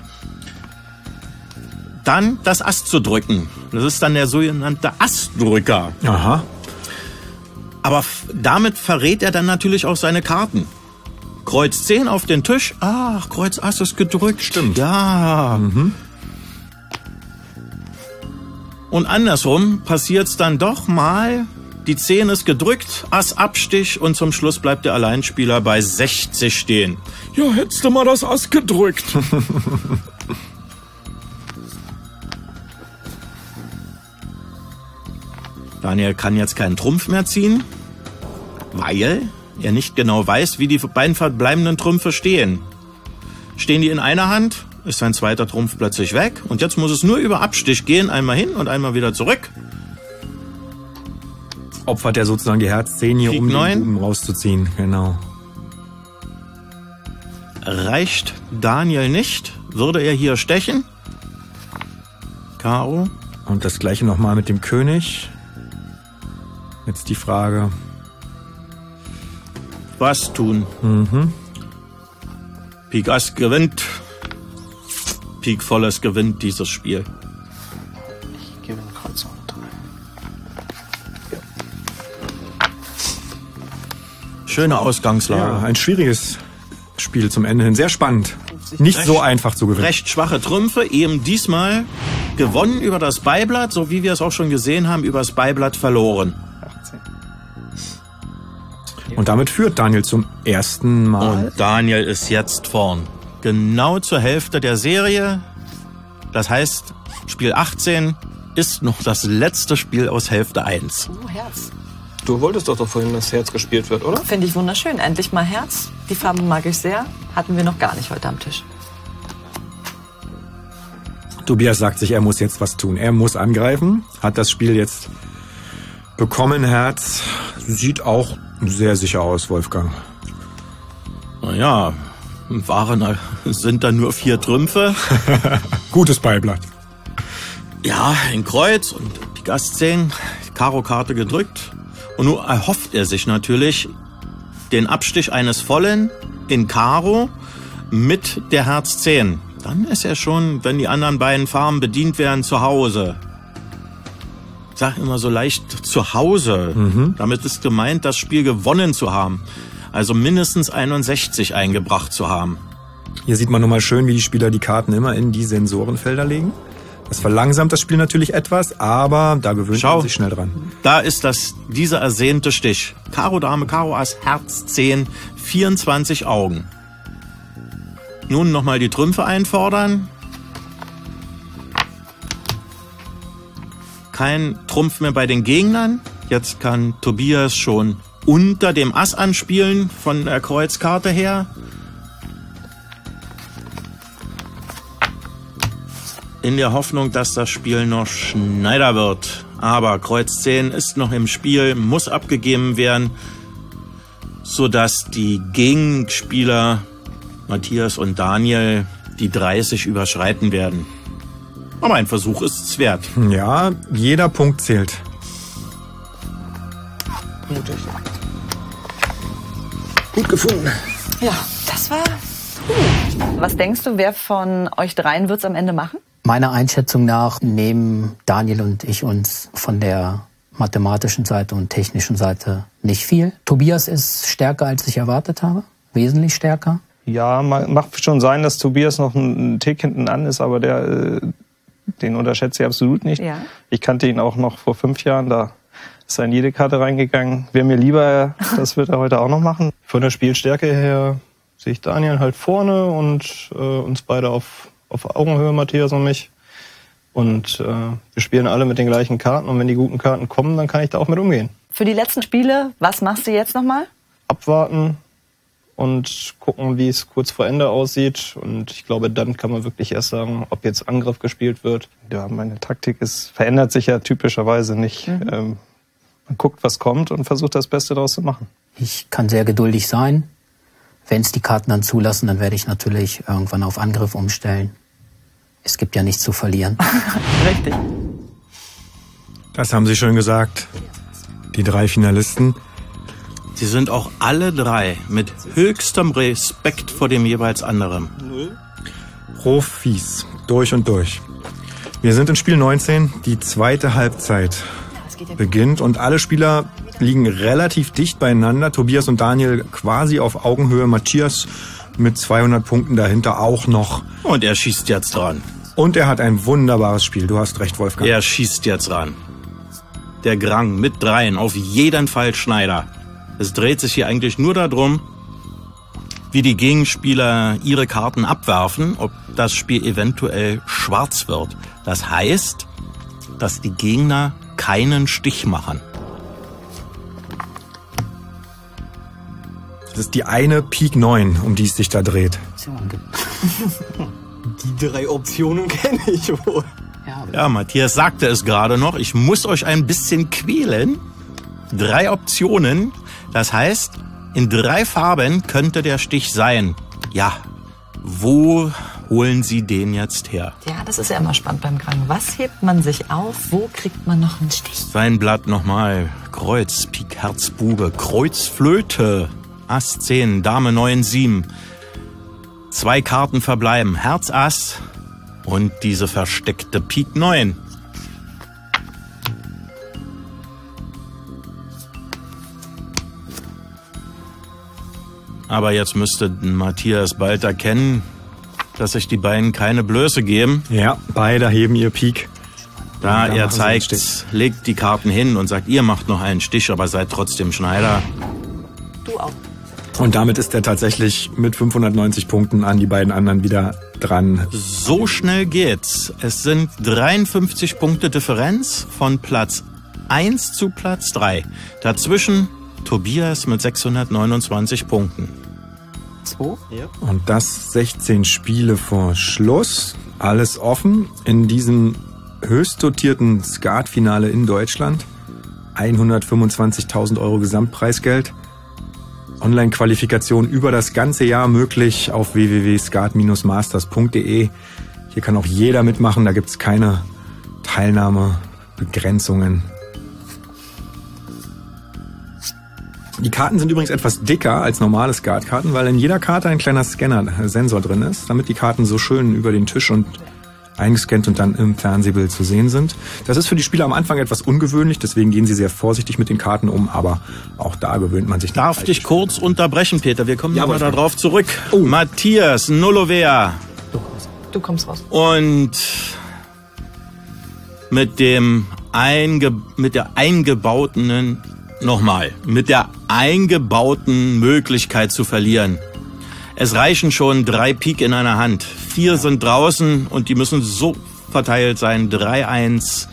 dann das Ass zu drücken. Das ist dann der sogenannte Assdrücker. Aha. Aber damit verrät er dann natürlich auch seine Karten. Kreuz zehn auf den Tisch. Ach, Kreuz Ass ist gedrückt. Stimmt. Ja. Mhm. Und andersrum passiert es dann doch mal. Die zehn ist gedrückt, Ass Abstich und zum Schluss bleibt der Alleinspieler bei sechzig stehen. Ja, hättest du mal das Ass gedrückt. Daniel kann jetzt keinen Trumpf mehr ziehen, weil er nicht genau weiß, wie die beiden verbleibenden Trümpfe stehen. Stehen die in einer Hand, ist sein zweiter Trumpf plötzlich weg und jetzt muss es nur über Abstich gehen, einmal hin und einmal wieder zurück. Opfert er sozusagen die Herz zehn hier, um den Buben rauszuziehen. Genau. Reicht Daniel nicht, würde er hier stechen. Karo. Und das gleiche nochmal mit dem König. Jetzt die Frage. Was tun? Mhm. Pik Ass gewinnt. Pik Volles gewinnt dieses Spiel. Ich gebe ein Kreuz auf. Schöne Ausgangslage. Ja, ein schwieriges Spiel zum Ende hin. Sehr spannend. Nicht recht, so einfach zu gewinnen. Recht schwache Trümpfe. Eben diesmal gewonnen über das Beiblatt, so wie wir es auch schon gesehen haben, über das Beiblatt verloren. Und damit führt Daniel zum ersten Mal. Und Daniel ist jetzt vorn. Genau zur Hälfte der Serie. Das heißt, Spiel achtzehn ist noch das letzte Spiel aus Hälfte eins. Oh, Herz. Du wolltest doch, doch vorhin, dass Herz gespielt wird, oder? Finde ich wunderschön. Endlich mal Herz. Die Farbe mag ich sehr. Hatten wir noch gar nicht heute am Tisch. Tobias sagt sich, er muss jetzt was tun. Er muss angreifen. Hat das Spiel jetzt bekommen, Herz. Sieht auch sehr sicher aus, Wolfgang. Naja, waren sind da nur vier Trümpfe. Gutes Beiblatt. Ja, ein Kreuz und die Pik zehn. Karo-Karte gedrückt. Und nun erhofft er sich natürlich den Abstich eines Vollen in Karo mit der Herz zehn. Dann ist er schon, wenn die anderen beiden Farben bedient werden, zu Hause. Ich sage immer so leicht zu Hause. Mhm. Damit ist gemeint, das Spiel gewonnen zu haben. Also mindestens einundsechzig eingebracht zu haben. Hier sieht man nochmal schön, wie die Spieler die Karten immer in die Sensorenfelder legen. Das verlangsamt das Spiel natürlich etwas, aber da gewöhnt Schau, man sich schnell dran. Da ist das, dieser ersehnte Stich. Karo Dame, Karo Ass, Herz zehn, vierundzwanzig Augen. Nun nochmal die Trümpfe einfordern. Kein Trumpf mehr bei den Gegnern. Jetzt kann Tobias schon unter dem Ass anspielen, von der Kreuzkarte her. In der Hoffnung, dass das Spiel noch schneider wird. Aber Kreuz zehn ist noch im Spiel, muss abgegeben werden, sodass die Gegenspieler Matthias und Daniel die dreißig überschreiten werden. Aber ein Versuch ist es wert. Ja, jeder Punkt zählt. Mutig. Gut gefunden. Ja, das war... Uh. Was denkst du, wer von euch dreien wird es am Ende machen? Meiner Einschätzung nach nehmen Daniel und ich uns von der mathematischen Seite und technischen Seite nicht viel. Tobias ist stärker, als ich erwartet habe. Wesentlich stärker. Ja, macht schon sein, dass Tobias noch einen Tick hinten an ist, aber der, den unterschätze ich absolut nicht. Ja. Ich kannte ihn auch noch vor fünf Jahren, da ist er in jede Karte reingegangen. Wäre mir lieber, das wird er heute auch noch machen. Von der Spielstärke her sehe ich Daniel halt vorne und äh, uns beide auf... auf Augenhöhe, Matthias und mich. Und äh, wir spielen alle mit den gleichen Karten. Und wenn die guten Karten kommen, dann kann ich da auch mit umgehen. Für die letzten Spiele, was machst du jetzt nochmal? Abwarten und gucken, wie es kurz vor Ende aussieht. Und ich glaube, dann kann man wirklich erst sagen, ob jetzt Angriff gespielt wird. Ja, meine Taktik ist, verändert sich ja typischerweise nicht. Mhm. Ähm, man guckt, was kommt und versucht, das Beste daraus zu machen. Ich kann sehr geduldig sein. Wenn es die Karten dann zulassen, dann werde ich natürlich irgendwann auf Angriff umstellen. Es gibt ja nichts zu verlieren. Richtig. Das haben Sie schon gesagt, die drei Finalisten. Sie sind auch alle drei mit höchstem Respekt vor dem jeweils anderen. Profis, durch und durch. Wir sind in Spiel neunzehn, die zweite Halbzeit beginnt und alle Spieler liegen relativ dicht beieinander. Tobias und Daniel quasi auf Augenhöhe, Matthias mit zweihundert Punkten dahinter auch noch. Und er schießt jetzt dran. Und er hat ein wunderbares Spiel, du hast recht, Wolfgang. Er schießt jetzt ran. Der Grang mit dreien, auf jeden Fall Schneider. Es dreht sich hier eigentlich nur darum, wie die Gegenspieler ihre Karten abwerfen, ob das Spiel eventuell schwarz wird. Das heißt, dass die Gegner keinen Stich machen. Das ist die eine Pik neun, um die es sich da dreht. Die drei Optionen kenne ich wohl. Ja, Matthias sagte es gerade noch, ich muss euch ein bisschen quälen. Drei Optionen. Das heißt, in drei Farben könnte der Stich sein. Ja, wo holen Sie den jetzt her? Ja, das ist ja immer spannend beim Grang. Was hebt man sich auf? Wo kriegt man noch einen Stich? Sein Blatt nochmal. Kreuz, Pik, Herz, Bube, Kreuz, Flöte. Ass zehn, Dame neun, sieben. Zwei Karten verbleiben. Herz, Ass und diese versteckte Pik neun. Aber jetzt müsste Matthias bald erkennen, dass sich die beiden keine Blöße geben. Ja, beide heben ihr Pik. Da er zeigt, legt die Karten hin und sagt, ihr macht noch einen Stich, aber seid trotzdem Schneider. Du auch. Und damit ist er tatsächlich mit fünfhundertneunzig Punkten an die beiden anderen wieder dran. So schnell geht's. Es sind dreiundfünfzig Punkte Differenz von Platz eins zu Platz drei. Dazwischen Tobias mit sechshundertneunundzwanzig Punkten. zwei? Ja. Und das sechzehn Spiele vor Schluss. Alles offen in diesem höchst dotierten Skatfinale in Deutschland. hundertfünfundzwanzigtausend Euro Gesamtpreisgeld. Online-Qualifikation über das ganze Jahr möglich auf w w w punkt skat bindestrich masters punkt de. Hier kann auch jeder mitmachen, da gibt es keine Teilnahmebegrenzungen. Die Karten sind übrigens etwas dicker als normale Skatkarten, weil in jeder Karte ein kleiner Scanner-Sensor drin ist, damit die Karten so schön über den Tisch und eingescannt und dann im Fernsehbild zu sehen sind. Das ist für die Spieler am Anfang etwas ungewöhnlich, deswegen gehen sie sehr vorsichtig mit den Karten um, aber auch da gewöhnt man sich. Darf dich kurz unterbrechen, Peter? Wir kommen ja, aber darauf zurück. Oh. Matthias, Nullovea. Du kommst raus. Und mit, dem einge mit der eingebauten... Nochmal, mit der eingebauten Möglichkeit zu verlieren. Es reichen schon drei Pik in einer Hand. Vier sind draußen und die müssen so verteilt sein. drei eins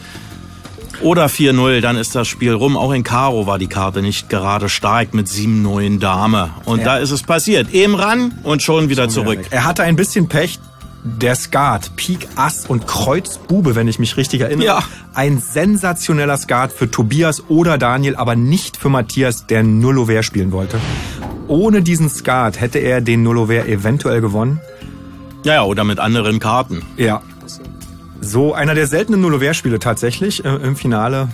oder vier null, dann ist das Spiel rum. Auch in Karo war die Karte nicht gerade stark mit sieben neun Dame. Und ja, da ist es passiert. Eben ran und schon wieder zurück. Er hatte ein bisschen Pech. Der Skat, Pik, Ass und Kreuz, Bube, wenn ich mich richtig erinnere. Ja. Ein sensationeller Skat für Tobias oder Daniel, aber nicht für Matthias, der Nullover spielen wollte. Ohne diesen Skat hätte er den Nullover eventuell gewonnen. Ja, oder mit anderen Karten. Ja. So einer der seltenen Nullover-Spiele tatsächlich äh, im Finale.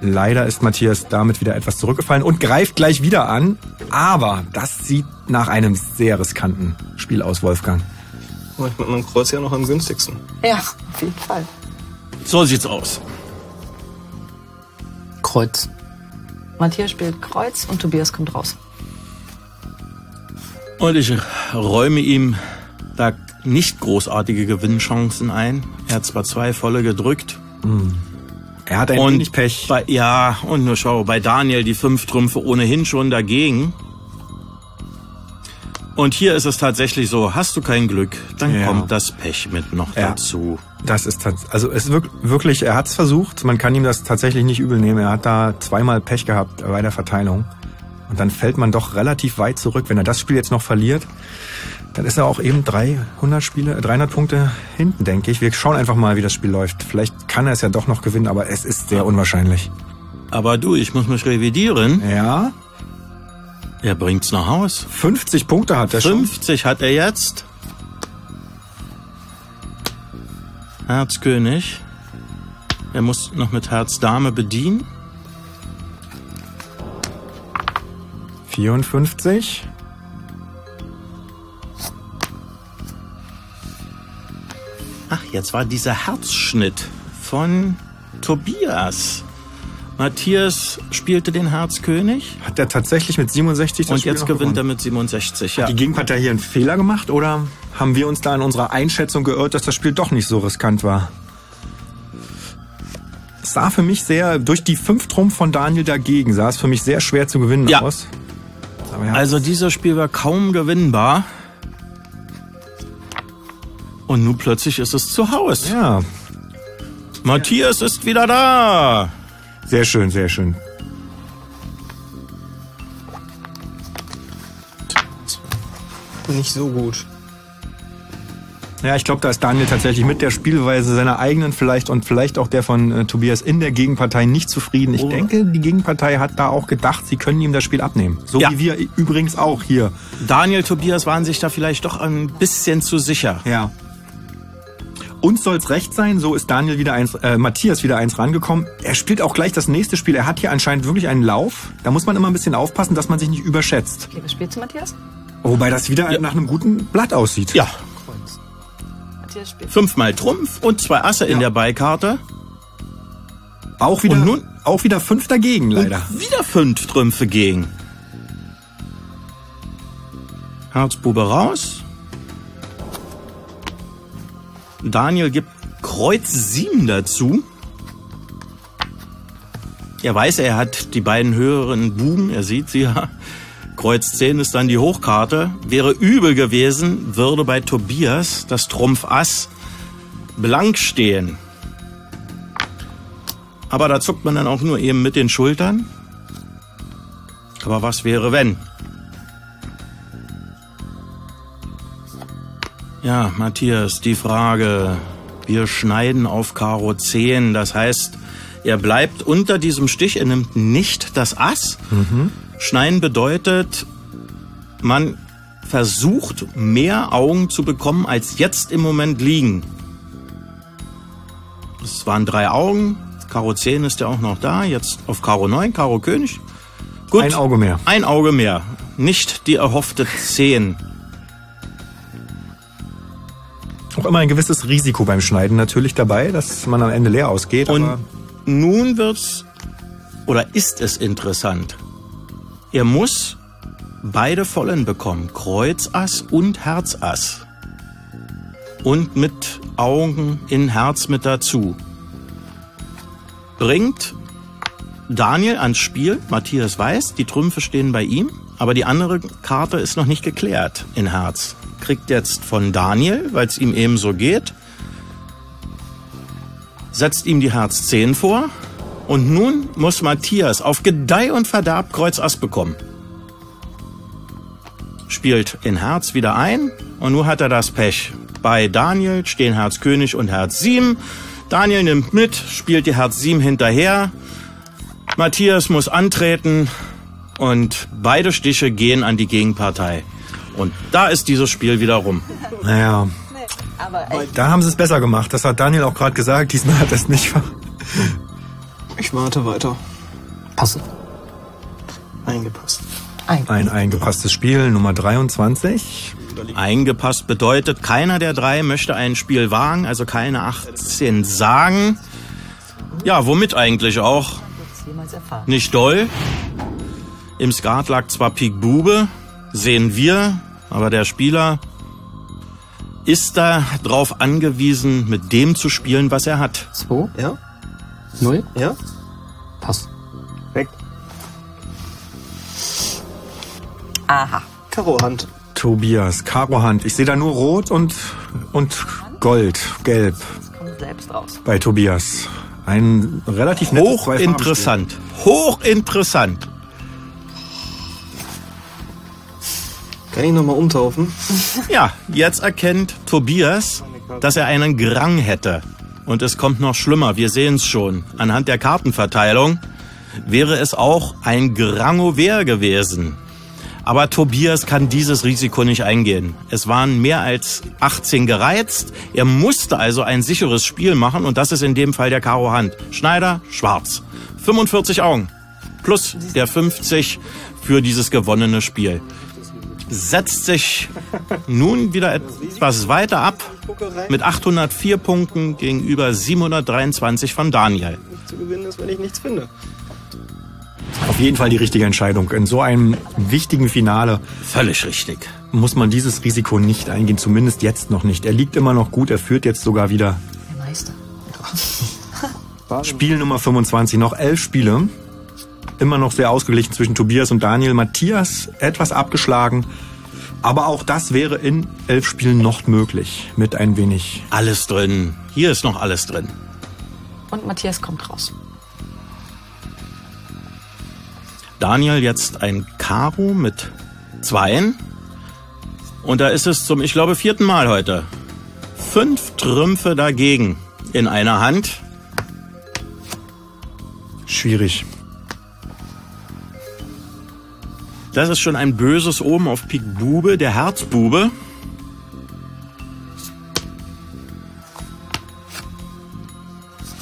Leider ist Matthias damit wieder etwas zurückgefallen und greift gleich wieder an. Aber das sieht nach einem sehr riskanten Spiel aus, Wolfgang. Ich mit meinem Kreuz ja noch am günstigsten. Ja, auf jeden Fall. So sieht's aus. Kreuz. Matthias spielt Kreuz und Tobias kommt raus. Und ich räume ihm da nicht großartige Gewinnchancen ein. Er hat zwar zwei volle gedrückt. Mhm. Er hat ein wenig Pech. Bei, ja, und nur schau, bei Daniel die fünf Trümpfe ohnehin schon dagegen. Und hier ist es tatsächlich so, hast du kein Glück, dann ja, kommt das Pech mit noch ja, dazu. Das ist also es wirklich, er hat es versucht, man kann ihm das tatsächlich nicht übel nehmen. Er hat da zweimal Pech gehabt bei der Verteilung. Und dann fällt man doch relativ weit zurück. Wenn er das Spiel jetzt noch verliert, dann ist er auch eben dreihundert Spiele, dreihundert Punkte hinten, denke ich. Wir schauen einfach mal, wie das Spiel läuft. Vielleicht kann er es ja doch noch gewinnen, aber es ist sehr unwahrscheinlich. Aber du, ich muss mich revidieren. Ja? Er bringt's nach Haus. fünfzig Punkte hat er schon. fünfzig hat er jetzt. Herzkönig. Er muss noch mit Herz Dame bedienen. vierundfünfzig. Ach, jetzt war dieser Herzschnitt von Tobias. Matthias spielte den Herzkönig. Hat er tatsächlich mit siebenundsechzig das Spiel noch gewonnen? Und jetzt gewinnt er mit siebenundsechzig, ja. Hat die Gegenpartei hier einen Fehler gemacht oder haben wir uns da in unserer Einschätzung geirrt, dass das Spiel doch nicht so riskant war? Es sah für mich sehr, durch die fünf Trumpf von Daniel dagegen, sah es für mich sehr schwer zu gewinnen ja. aus. Ja. Also dieses Spiel war kaum gewinnbar. Und nun plötzlich ist es zu Hause. Ja. Matthias ja. ist wieder da. Sehr schön, sehr schön. Nicht so gut. Ja, ich glaube, da ist Daniel tatsächlich mit der Spielweise seiner eigenen vielleicht und vielleicht auch der von äh, Tobias in der Gegenpartei nicht zufrieden. Ich oh. denke, die Gegenpartei hat da auch gedacht, sie können ihm das Spiel abnehmen. So ja. wie wir übrigens auch hier. Daniel, Tobias waren sich da vielleicht doch ein bisschen zu sicher. Ja. Uns soll's recht sein, so ist Daniel wieder eins, äh, Matthias wieder eins rangekommen. Er spielt auch gleich das nächste Spiel. Er hat hier anscheinend wirklich einen Lauf. Da muss man immer ein bisschen aufpassen, dass man sich nicht überschätzt. Okay, was spielst du, Matthias? Wobei das wieder ja. nach einem guten Blatt aussieht. Ja. Fünfmal Trumpf und zwei Asse ja. in der Beikarte. Auch wieder, und nun, auch wieder fünf dagegen, leider. Und wieder fünf Trümpfe gegen. Herzbube raus. Daniel gibt Kreuz sieben dazu. Er weiß, er hat die beiden höheren Buben. Er sieht sie ja. Kreuz zehn ist dann die Hochkarte. Wäre übel gewesen, würde bei Tobias das Trumpf Ass blank stehen. Aber da zuckt man dann auch nur eben mit den Schultern. Aber was wäre, wenn? Ja, Matthias, die Frage. Wir schneiden auf Karo zehn. Das heißt, er bleibt unter diesem Stich. Er nimmt nicht das Ass. Mhm. Schneiden bedeutet, man versucht, mehr Augen zu bekommen, als jetzt im Moment liegen. Es waren drei Augen. Karo zehn ist ja auch noch da. Jetzt auf Karo neun, Karo König. Gut. Ein Auge mehr. Ein Auge mehr. Nicht die erhoffte zehn. Auch immer ein gewisses Risiko beim Schneiden natürlich dabei, dass man am Ende leer ausgeht. Und aber nun wird's oder ist es interessant. Er muss beide vollen bekommen, Kreuzass und Herzass. Und mit Augen in Herz mit dazu. Bringt Daniel ans Spiel, Matthias weiß, die Trümpfe stehen bei ihm, aber die andere Karte ist noch nicht geklärt in Herz. Kriegt jetzt von Daniel, weil es ihm eben so geht, setzt ihm die Herz zehn vor. Und nun muss Matthias auf Gedeih und Verderb Kreuz Ass bekommen. Spielt in Herz wieder ein und nun hat er das Pech. Bei Daniel stehen Herz König und Herz sieben. Daniel nimmt mit, spielt die Herz sieben hinterher. Matthias muss antreten und beide Stiche gehen an die Gegenpartei. Und da ist dieses Spiel wieder rum. Naja, da haben sie es besser gemacht. Das hat Daniel auch gerade gesagt. Diesmal hat er es nicht gemacht. Ich warte weiter. Passen. Eingepasst. Eingepasst. Ein eingepasstes Spiel, Nummer dreiundzwanzig. Eingepasst bedeutet, keiner der drei möchte ein Spiel wagen, also keine achtzehn sagen. Ja, womit eigentlich auch? Nicht doll. Im Skat lag zwar Pik Bube, sehen wir, aber der Spieler ist da drauf angewiesen, mit dem zu spielen, was er hat. zwei, ja. Null? Ja? Passt. Weg. Aha. Karohand. Tobias, Karohand. Ich sehe da nur Rot und, und Gold, Gelb. Das kommt selbst raus. Bei Tobias. Ein relativ nettes Hochinteressant. Hochinteressant. Kann ich nochmal umtaufen? Ja, jetzt erkennt Tobias, dass er einen Grang hätte. Und es kommt noch schlimmer, wir sehen es schon. Anhand der Kartenverteilung wäre es auch ein Grangover gewesen. Aber Tobias kann dieses Risiko nicht eingehen. Es waren mehr als achtzehn gereizt. Er musste also ein sicheres Spiel machen und das ist in dem Fall der Karo Hand. Schneider, schwarz. fünfundvierzig Augen plus der fünfzig für dieses gewonnene Spiel. Setzt sich nun wieder etwas weiter ab mit achthundertvier Punkten gegenüber siebenhundertdreiundzwanzig von Daniel. Zu gewinnen ist, wenn ich nichts finde. Auf jeden Fall die richtige Entscheidung. In so einem wichtigen Finale. Völlig richtig. Muss man dieses Risiko nicht eingehen, zumindest jetzt noch nicht. Er liegt immer noch gut, er führt jetzt sogar wieder. Der Meister. Spiel Nummer fünfundzwanzig, noch elf Spiele. Immer noch sehr ausgeglichen zwischen Tobias und Daniel. Matthias etwas abgeschlagen. Aber auch das wäre in elf Spielen noch möglich. Mit ein wenig. Alles drin. Hier ist noch alles drin. Und Matthias kommt raus. Daniel jetzt ein Karo mit Zweien. Und da ist es zum, ich glaube, vierten Mal heute. Fünf Trümpfe dagegen in einer Hand. Schwierig. Das ist schon ein böses Omen auf Pik Bube, der Herzbube.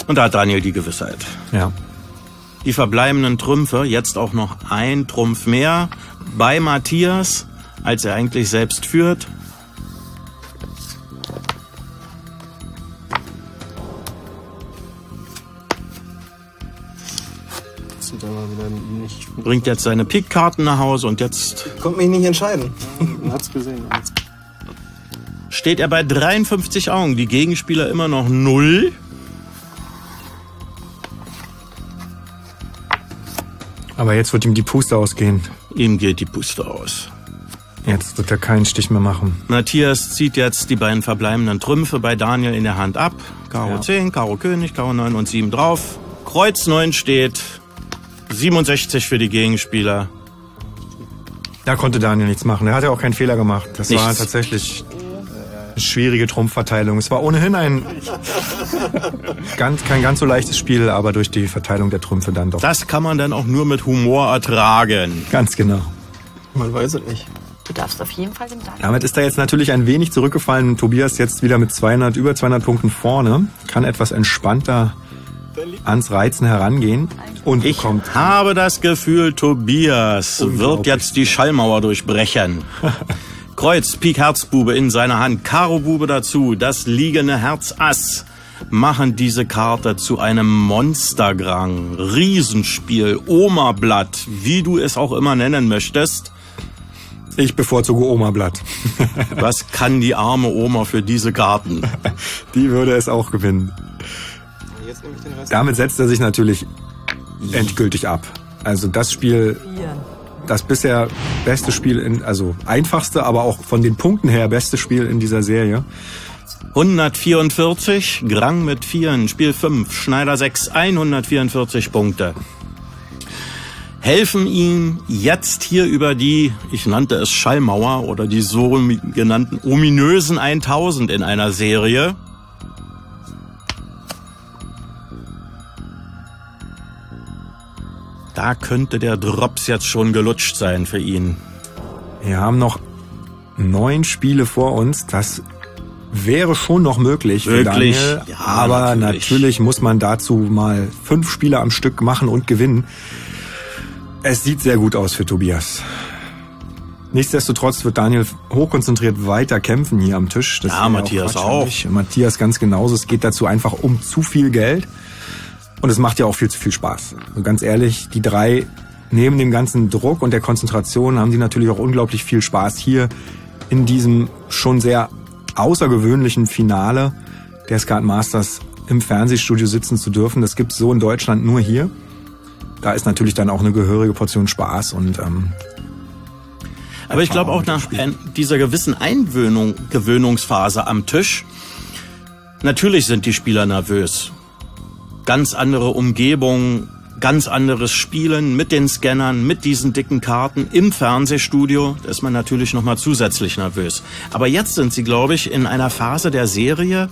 Und da hat Daniel die Gewissheit. Ja. Die verbleibenden Trümpfe, jetzt auch noch ein Trumpf mehr bei Matthias, als er eigentlich selbst führt. Bringt jetzt seine Pikkarten nach Hause und jetzt... Konnte mich nicht entscheiden. Hat's gesehen. Steht er bei dreiundfünfzig Augen, die Gegenspieler immer noch null. Aber jetzt wird ihm die Puste ausgehen. Ihm geht die Puste aus. Jetzt wird er keinen Stich mehr machen. Matthias zieht jetzt die beiden verbleibenden Trümpfe bei Daniel in der Hand ab. Karo ja. zehn, Karo König, Karo neun und sieben drauf. Kreuz neun steht. siebenundsechzig für die Gegenspieler. Da konnte Daniel nichts machen. Er hat ja auch keinen Fehler gemacht. Das nichts. War tatsächlich eine schwierige Trumpfverteilung. Es war ohnehin ein ganz, kein ganz so leichtes Spiel, aber durch die Verteilung der Trümpfe dann doch. Das kann man dann auch nur mit Humor ertragen. Ganz genau. Man weiß es nicht. Du darfst auf jeden Fall den Daniel. Damit ist er jetzt natürlich ein wenig zurückgefallen. Tobias jetzt wieder mit zweihundert, über zweihundert Punkten vorne. Kann etwas entspannter ans Reizen herangehen und ich kommt. Habe das Gefühl, Tobias wird jetzt die Schallmauer durchbrechen. Kreuz, Pik, Herzbube in seiner Hand, Karo Bube dazu, das liegende Herz Ass machen diese Karte zu einem Monstergrang, Riesenspiel, Oma-Blatt, wie du es auch immer nennen möchtest. Ich bevorzuge Oma-Blatt. Was kann die arme Oma für diese Karten? Die würde es auch gewinnen. Damit setzt er sich natürlich endgültig ab. Also das Spiel, das bisher beste Spiel, in, also einfachste, aber auch von den Punkten her beste Spiel in dieser Serie. hundertvierundvierzig, Grang mit vier, Spiel fünf, Schneider sechs, hundertvierundvierzig Punkte. Helfen ihm jetzt hier über die, ich nannte es Schallmauer oder die so genannten ominösen tausend in einer Serie. Da könnte der Drops jetzt schon gelutscht sein für ihn. Wir haben noch neun Spiele vor uns. Das wäre schon noch möglich für Daniel. Ja, aber natürlich. natürlich muss man dazu mal fünf Spiele am Stück machen und gewinnen. Es sieht sehr gut aus für Tobias. Nichtsdestotrotz wird Daniel hochkonzentriert weiter kämpfen hier am Tisch. Das ja, Matthias auch. auch. Matthias ganz genauso. Es geht dazu einfach um zu viel Geld. Und es macht ja auch viel zu viel Spaß. Also ganz ehrlich, die drei, neben dem ganzen Druck und der Konzentration, haben die natürlich auch unglaublich viel Spaß hier in diesem schon sehr außergewöhnlichen Finale der Skatmasters im Fernsehstudio sitzen zu dürfen. Das gibt's so in Deutschland nur hier. Da ist natürlich dann auch eine gehörige Portion Spaß und... Ähm, aber ich glaube auch nach dieser gewissen Eingewöhnung, Gewöhnungsphase am Tisch, natürlich sind die Spieler nervös. Ganz andere Umgebung, ganz anderes Spielen mit den Scannern, mit diesen dicken Karten im Fernsehstudio. Da ist man natürlich nochmal zusätzlich nervös. Aber jetzt sind sie, glaube ich, in einer Phase der Serie,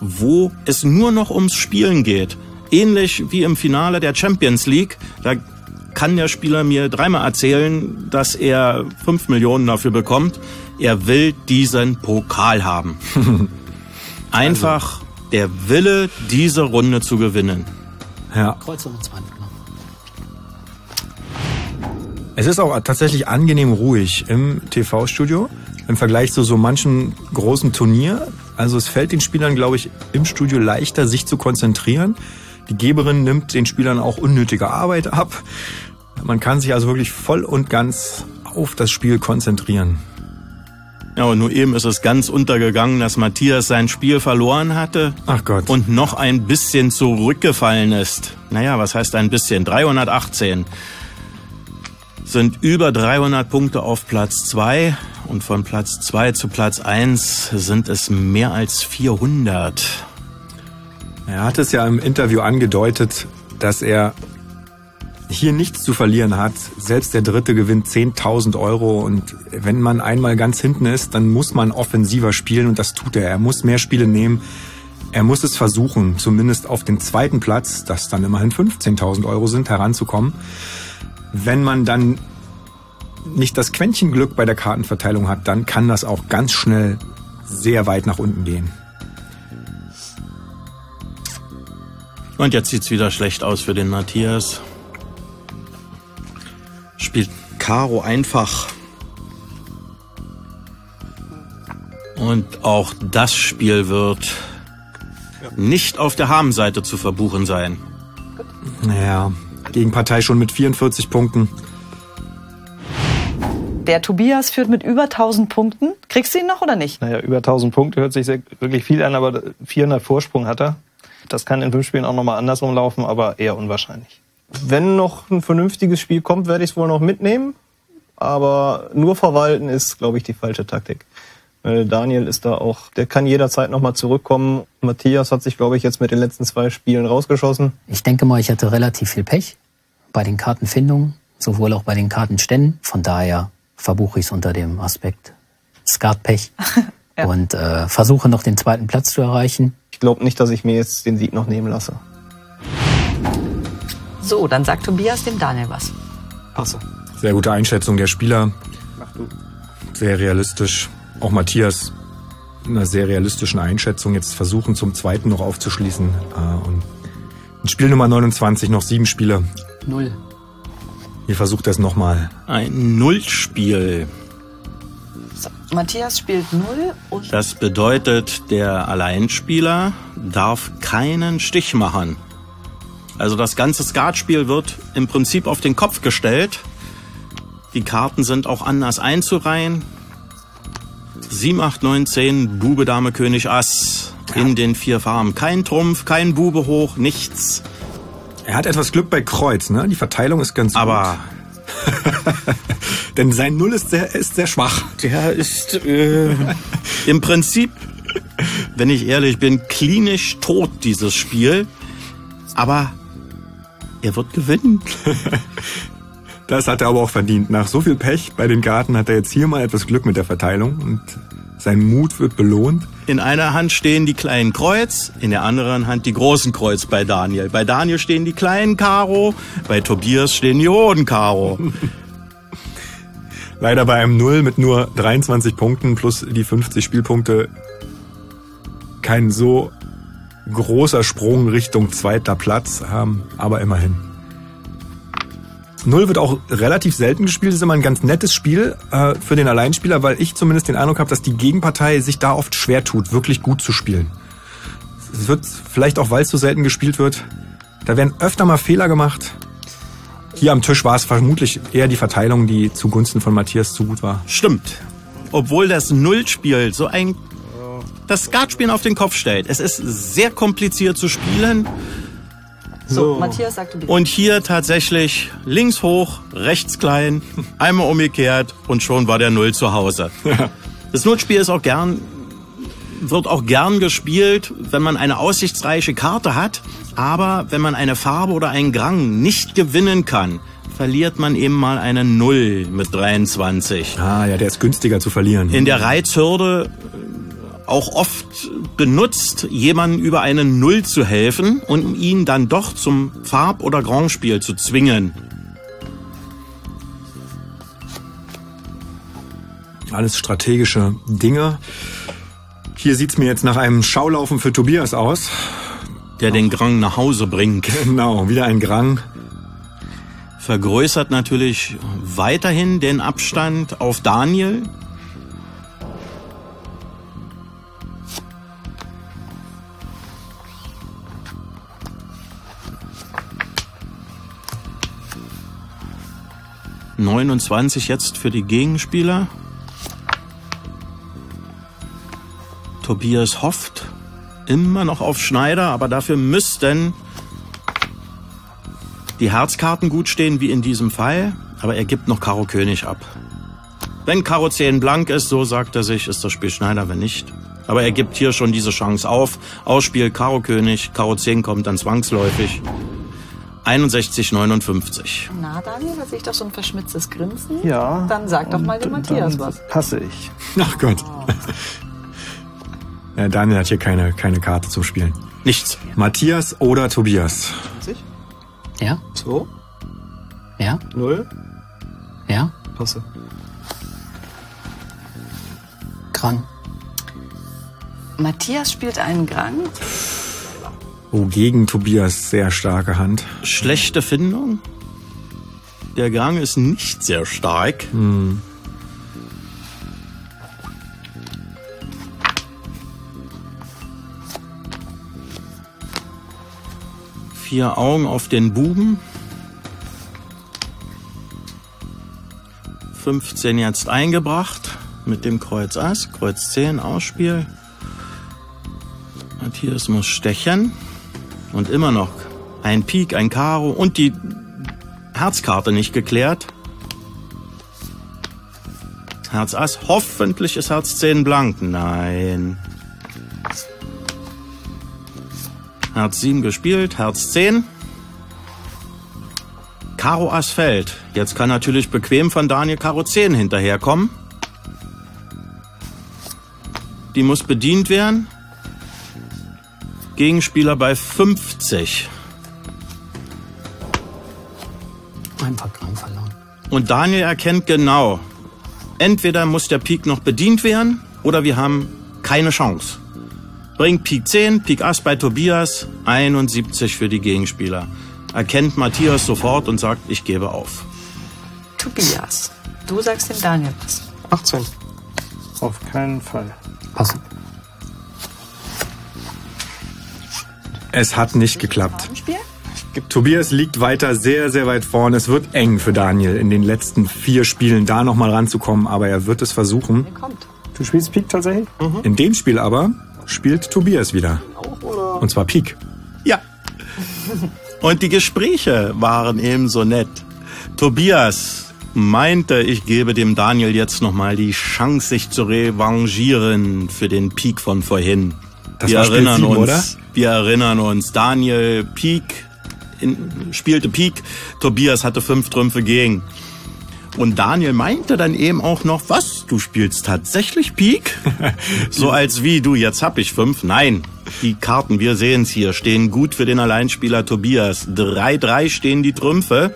wo es nur noch ums Spielen geht. Ähnlich wie im Finale der Champions League. Da kann der Spieler mir dreimal erzählen, dass er fünf Millionen dafür bekommt. Er will diesen Pokal haben. Einfach also der Wille, diese Runde zu gewinnen. Ja. Kreuz Nummer zwei. Es ist auch tatsächlich angenehm ruhig im T V-Studio im Vergleich zu so manchen großen Turnier. Also es fällt den Spielern, glaube ich, im Studio leichter, sich zu konzentrieren. Die Geberin nimmt den Spielern auch unnötige Arbeit ab. Man kann sich also wirklich voll und ganz auf das Spiel konzentrieren. Ja, und nur eben ist es ganz untergegangen, dass Matthias sein Spiel verloren hatte. Ach Gott. Und noch ein bisschen zurückgefallen ist. Naja, was heißt ein bisschen? dreihundertachtzehn. Sind über dreihundert Punkte auf Platz zwei. Und von Platz zwei zu Platz eins sind es mehr als vierhundert. Er hat es ja im Interview angedeutet, dass er hier nichts zu verlieren hat. Selbst der Dritte gewinnt zehntausend Euro und wenn man einmal ganz hinten ist, dann muss man offensiver spielen und das tut er. Er muss mehr Spiele nehmen, er muss es versuchen, zumindest auf den zweiten Platz, das dann immerhin fünfzehntausend Euro sind, heranzukommen. Wenn man dann nicht das Quäntchen Glück bei der Kartenverteilung hat, dann kann das auch ganz schnell sehr weit nach unten gehen. Und jetzt sieht's wieder schlecht aus für den Matthias. Spielt Karo einfach. Und auch das Spiel wird nicht auf der Habenseite zu verbuchen sein. Naja, Gegenpartei schon mit vierundvierzig Punkten. Der Tobias führt mit über tausend Punkten. Kriegst du ihn noch oder nicht? Naja, über tausend Punkte hört sich sehr, wirklich viel an, aber vierhundert Vorsprung hat er. Das kann in fünf Spielen auch nochmal andersrum laufen, aber eher unwahrscheinlich. Wenn noch ein vernünftiges Spiel kommt, werde ich es wohl noch mitnehmen. Aber nur verwalten ist, glaube ich, die falsche Taktik. Daniel ist da auch, der kann jederzeit nochmal zurückkommen. Matthias hat sich, glaube ich, jetzt mit den letzten zwei Spielen rausgeschossen. Ich denke mal, ich hatte relativ viel Pech bei den Kartenfindungen, sowohl auch bei den Kartenständen. Von daher verbuche ich es unter dem Aspekt Skatpech ja. und äh, versuche noch den zweiten Platz zu erreichen. Ich glaube nicht, dass ich mir jetzt den Sieg noch nehmen lasse. So, dann sagt Tobias dem Daniel was. Passe. Sehr gute Einschätzung der Spieler. Mach du. Sehr realistisch. Auch Matthias in einer sehr realistischen Einschätzung. Jetzt versuchen, zum zweiten noch aufzuschließen. Und in Spiel Nummer neunundzwanzig noch sieben Spieler. Null. Ihr versucht das nochmal. Ein Nullspiel. So, Matthias spielt Null. Und das bedeutet, der Alleinspieler darf keinen Stich machen. Also das ganze Skatspiel wird im Prinzip auf den Kopf gestellt. Die Karten sind auch anders einzureihen. sieben, acht, neun, zehn, Bube, Dame, König, Ass. In den vier Farben. Kein Trumpf, kein Bube hoch, nichts. Er hat etwas Glück bei Kreuz, ne? Die Verteilung ist ganz aber gut. Aber denn sein Null ist sehr, ist sehr schwach. Der ist äh, im Prinzip, wenn ich ehrlich bin, klinisch tot, dieses Spiel. Aber er wird gewinnen. Das hat er aber auch verdient. Nach so viel Pech bei den Karten hat er jetzt hier mal etwas Glück mit der Verteilung und sein Mut wird belohnt. In einer Hand stehen die kleinen Kreuz, in der anderen Hand die großen Kreuz bei Daniel. Bei Daniel stehen die kleinen Karo, bei Tobias stehen die roten Karo. Leider bei einem Null mit nur dreiundzwanzig Punkten plus die fünfzig Spielpunkte kein so großer Sprung Richtung zweiter Platz haben, aber immerhin. Null wird auch relativ selten gespielt, ist immer ein ganz nettes Spiel äh, für den Alleinspieler, weil ich zumindest den Eindruck habe, dass die Gegenpartei sich da oft schwer tut, wirklich gut zu spielen. Es wird vielleicht auch, weil es so selten gespielt wird, da werden öfter mal Fehler gemacht. Hier am Tisch war es vermutlich eher die Verteilung, die zugunsten von Matthias zu gut war. Stimmt. Obwohl das Nullspiel so ein das Skatspielen auf den Kopf stellt. Es ist sehr kompliziert zu spielen. So, so. Matthias sagt, du bist. Und hier tatsächlich links hoch, rechts klein, einmal umgekehrt und schon war der Null zu Hause. Das Nullspiel ist auch gern wird auch gern gespielt, wenn man eine aussichtsreiche Karte hat. Aber wenn man eine Farbe oder einen Grang nicht gewinnen kann, verliert man eben mal eine Null mit dreiundzwanzig. Ah ja, der ist günstiger zu verlieren. In der Reizhürde auch oft benutzt, jemanden über eine Null zu helfen und um ihn dann doch zum Farb- oder Grandspiel zu zwingen. Alles strategische Dinge. Hier sieht es mir jetzt nach einem Schaulaufen für Tobias aus. Der den Grand nach Hause bringt. Genau, wieder ein Grand. Vergrößert natürlich weiterhin den Abstand auf Daniel. neunundzwanzig jetzt für die Gegenspieler. Tobias hofft immer noch auf Schneider, aber dafür müssten die Herzkarten gut stehen, wie in diesem Fall. Aber er gibt noch Karo König ab. Wenn Karo zehn blank ist, so sagt er sich, ist das Spiel Schneider, wenn nicht. Aber er gibt hier schon diese Chance auf. Ausspiel Karo König, Karo zehn kommt dann zwangsläufig. einundsechzig neunundfünfzig. Na, Daniel, da sehe ich doch so ein verschmitztes Grinsen. Ja. Dann sag doch mal dem Matthias was. Passe ich. Ach Gott. Oh. Ja, Daniel hat hier keine, keine Karte zum Spielen. Nichts. Matthias oder Tobias? Ja. zwei. Ja. null. Ja. Passe. Grang. Matthias spielt einen Grang. Oh, gegen Tobias sehr starke Hand. Schlechte Findung. Der Grang ist nicht sehr stark. Hm. Vier Augen auf den Buben. fünfzehn jetzt eingebracht mit dem Kreuz Ass, Kreuz zehn, Ausspiel. Matthias muss stechen und immer noch ein Pik, ein Karo und die Herzkarte nicht geklärt. Herz Ass, hoffentlich ist Herz zehn blank. Nein. Herz sieben gespielt, Herz zehn. Karo Ass fällt. Jetzt kann natürlich bequem von Daniel Karo zehn hinterherkommen. Die muss bedient werden. Gegenspieler bei fünfzig. Ein paar Gramm verloren. Und Daniel erkennt genau, entweder muss der Pik noch bedient werden oder wir haben keine Chance. Bringt Pik zehn, Pik Ass bei Tobias, einundsiebzig für die Gegenspieler. Erkennt Matthias sofort und sagt, ich gebe auf. Tobias, du sagst dem Daniel was. achtzehn. Auf keinen Fall. Passen. Es hat nicht geklappt. Tobias liegt weiter sehr, sehr weit vorne. Es wird eng für Daniel, in den letzten vier Spielen da nochmal ranzukommen, aber er wird es versuchen. Du spielst Pik tatsächlich? Mhm. In dem Spiel aber spielt Tobias wieder. Und zwar Pik. Ja. Und die Gespräche waren ebenso nett. Tobias meinte, ich gebe dem Daniel jetzt nochmal die Chance, sich zu revanchieren für den Pik von vorhin. Das wir war erinnern sieben, uns, oder? Wir erinnern uns, Daniel Pik in, spielte Pik, Tobias hatte fünf Trümpfe gegen. Und Daniel meinte dann eben auch noch, was, du spielst tatsächlich Pik? So als wie, du, jetzt hab ich fünf. Nein, die Karten, wir sehen's hier, stehen gut für den Alleinspieler Tobias. drei drei stehen die Trümpfe.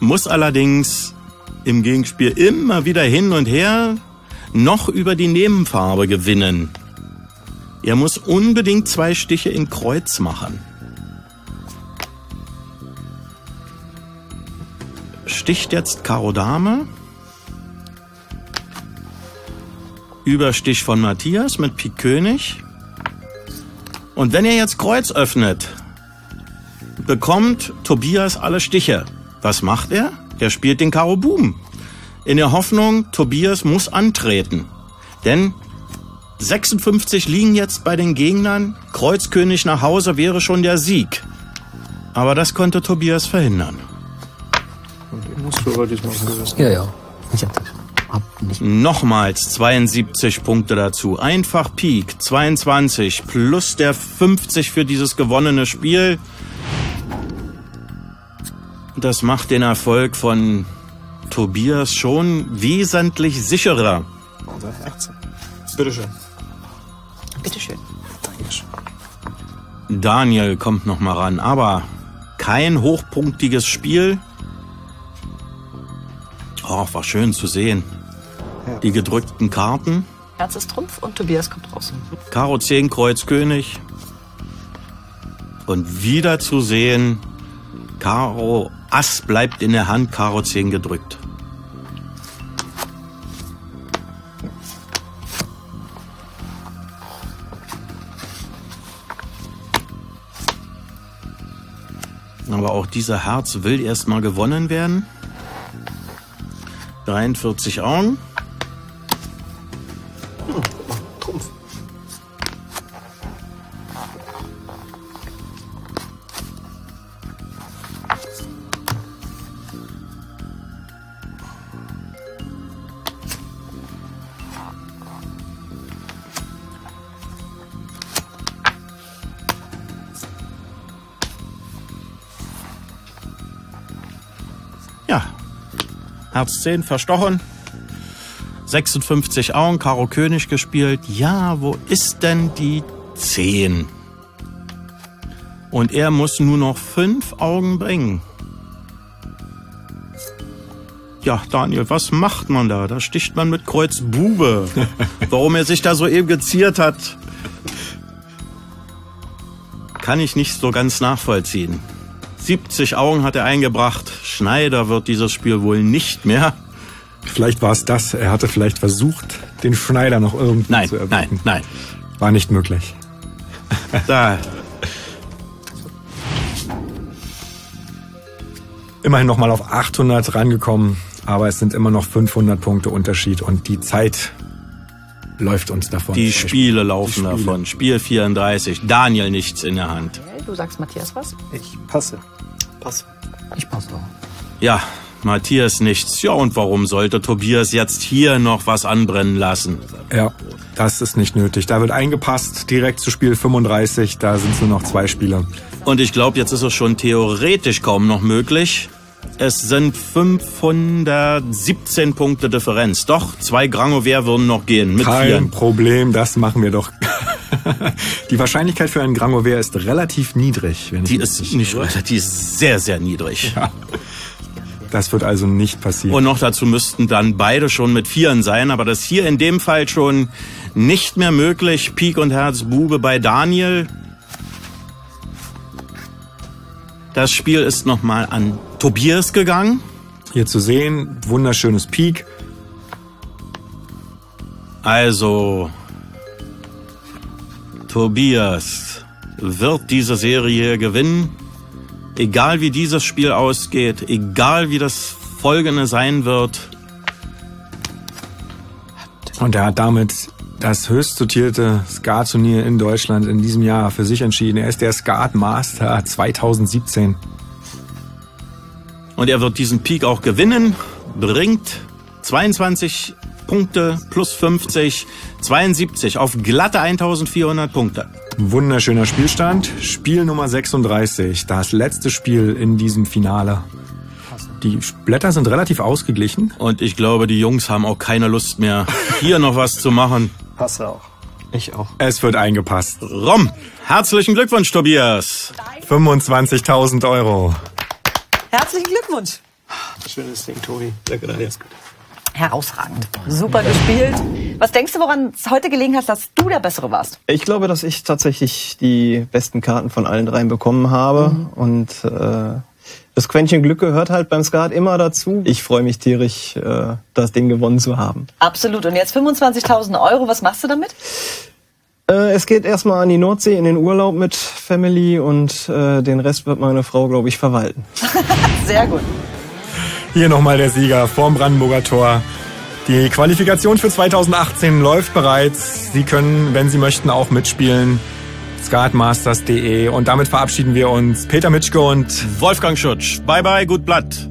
Muss allerdings im Gegenspiel immer wieder hin und her noch über die Nebenfarbe gewinnen. Er muss unbedingt zwei Stiche in Kreuz machen. Sticht jetzt Karo Dame. Überstich von Matthias mit Pik König. Und wenn er jetzt Kreuz öffnet, bekommt Tobias alle Stiche. Was macht er? Er spielt den Karo Buben. In der Hoffnung, Tobias muss antreten. Denn sechsundfünfzig liegen jetzt bei den Gegnern. Kreuz König nach Hause wäre schon der Sieg. Aber das konnte Tobias verhindern. Musst du aber diesmal umgesetzt. Ja, ja. Ich hab das. Ab. Nochmals zweiundsiebzig Punkte dazu. Einfach Peak, zweiundzwanzig plus der fünfzig für dieses gewonnene Spiel. Das macht den Erfolg von Tobias schon wesentlich sicherer. achtzehn. Bitteschön. Bitteschön. Dankeschön. Daniel kommt nochmal ran, aber kein hochpunktiges Spiel. Oh, war schön zu sehen. Die gedrückten Karten. Herz ist Trumpf und Tobias kommt raus. Karo zehn, Kreuz König. Und wieder zu sehen, Karo Ass bleibt in der Hand, Karo zehn gedrückt. Aber auch dieser Herz will erstmal gewonnen werden. dreiundvierzig Augen. Herz zehn verstochen, sechsundfünfzig Augen, Karo König gespielt. Ja, wo ist denn die zehn? Und er muss nur noch fünf Augen bringen. Ja, Daniel, was macht man da? Da sticht man mit Kreuz Bube. Warum er sich da so eben geziert hat, kann ich nicht so ganz nachvollziehen. siebzig Augen hat er eingebracht. Schneider wird dieses Spiel wohl nicht mehr. Vielleicht war es das. Er hatte vielleicht versucht, den Schneider noch irgendwie nein, zu erwischen. Nein, nein, nein. War nicht möglich. Da. Immerhin nochmal auf achthundert rangekommen. Aber es sind immer noch fünfhundert Punkte Unterschied. Und die Zeit läuft uns davon. Die Spiele laufen die Spiele. davon. Spiel vierunddreißig. Daniel nichts in der Hand. Du sagst Matthias was? Ich passe. Passe. Ich passe auch. Ja, Matthias nichts. Ja, und warum sollte Tobias jetzt hier noch was anbrennen lassen? Ja, das ist nicht nötig. Da wird eingepasst, direkt zu Spiel fünfunddreißig. Da sind es nur noch zwei Spieler. Und ich glaube, jetzt ist es schon theoretisch kaum noch möglich. Es sind fünfhundertsiebzehn Punkte Differenz. Doch, zwei Grangover würden noch gehen. Mit Kein vieren. Problem, das machen wir doch. Die Wahrscheinlichkeit für einen Grand Ouvert ist relativ niedrig. Wenn die ich ist nicht relativ, die ist sehr, sehr niedrig. Ja. Das wird also nicht passieren. Und noch dazu müssten dann beide schon mit Vieren sein, aber das hier in dem Fall schon nicht mehr möglich. Pik und Herz Bube bei Daniel. Das Spiel ist nochmal an Tobias gegangen. Hier zu sehen, wunderschönes Pik. Also Tobias wird diese Serie gewinnen. Egal wie dieses Spiel ausgeht, egal wie das folgende sein wird. Und er hat damit das höchst dotierte Skat-Turnier in Deutschland in diesem Jahr für sich entschieden. Er ist der Skatmaster zweitausendsiebzehn. Und er wird diesen Peak auch gewinnen. Bringt zweiundzwanzig Punkte plus fünfzig, zweiundsiebzig auf glatte eintausendvierhundert Punkte. Wunderschöner Spielstand. Spiel Nummer sechsunddreißig, das letzte Spiel in diesem Finale. Die Blätter sind relativ ausgeglichen. Und ich glaube, die Jungs haben auch keine Lust mehr, hier noch was zu machen. Passt auch. Ich auch. Es wird eingepasst. Rom, herzlichen Glückwunsch, Tobias. fünfundzwanzigtausend Euro. Herzlichen Glückwunsch. Schönes Ding, Tobi. Danke, Daniel. Herausragend. Super gespielt. Was denkst du, woran es heute gelegen hat, dass du der Bessere warst? Ich glaube, dass ich tatsächlich die besten Karten von allen dreien bekommen habe. Mhm. Und äh, das Quäntchen Glück gehört halt beim Skat immer dazu. Ich freue mich tierisch, äh, das Ding gewonnen zu haben. Absolut. Und jetzt fünfundzwanzigtausend Euro. Was machst du damit? Äh, es geht erstmal an die Nordsee in den Urlaub mit Family. Und äh, den Rest wird meine Frau, glaube ich, verwalten. Sehr gut. Hier nochmal der Sieger vorm Brandenburger Tor. Die Qualifikation für zweitausendachtzehn läuft bereits. Sie können, wenn Sie möchten, auch mitspielen. skatmasters punkt de. Und damit verabschieden wir uns. Peter Mitschke und Wolfgang Schutsch. Bye bye, gut Blatt.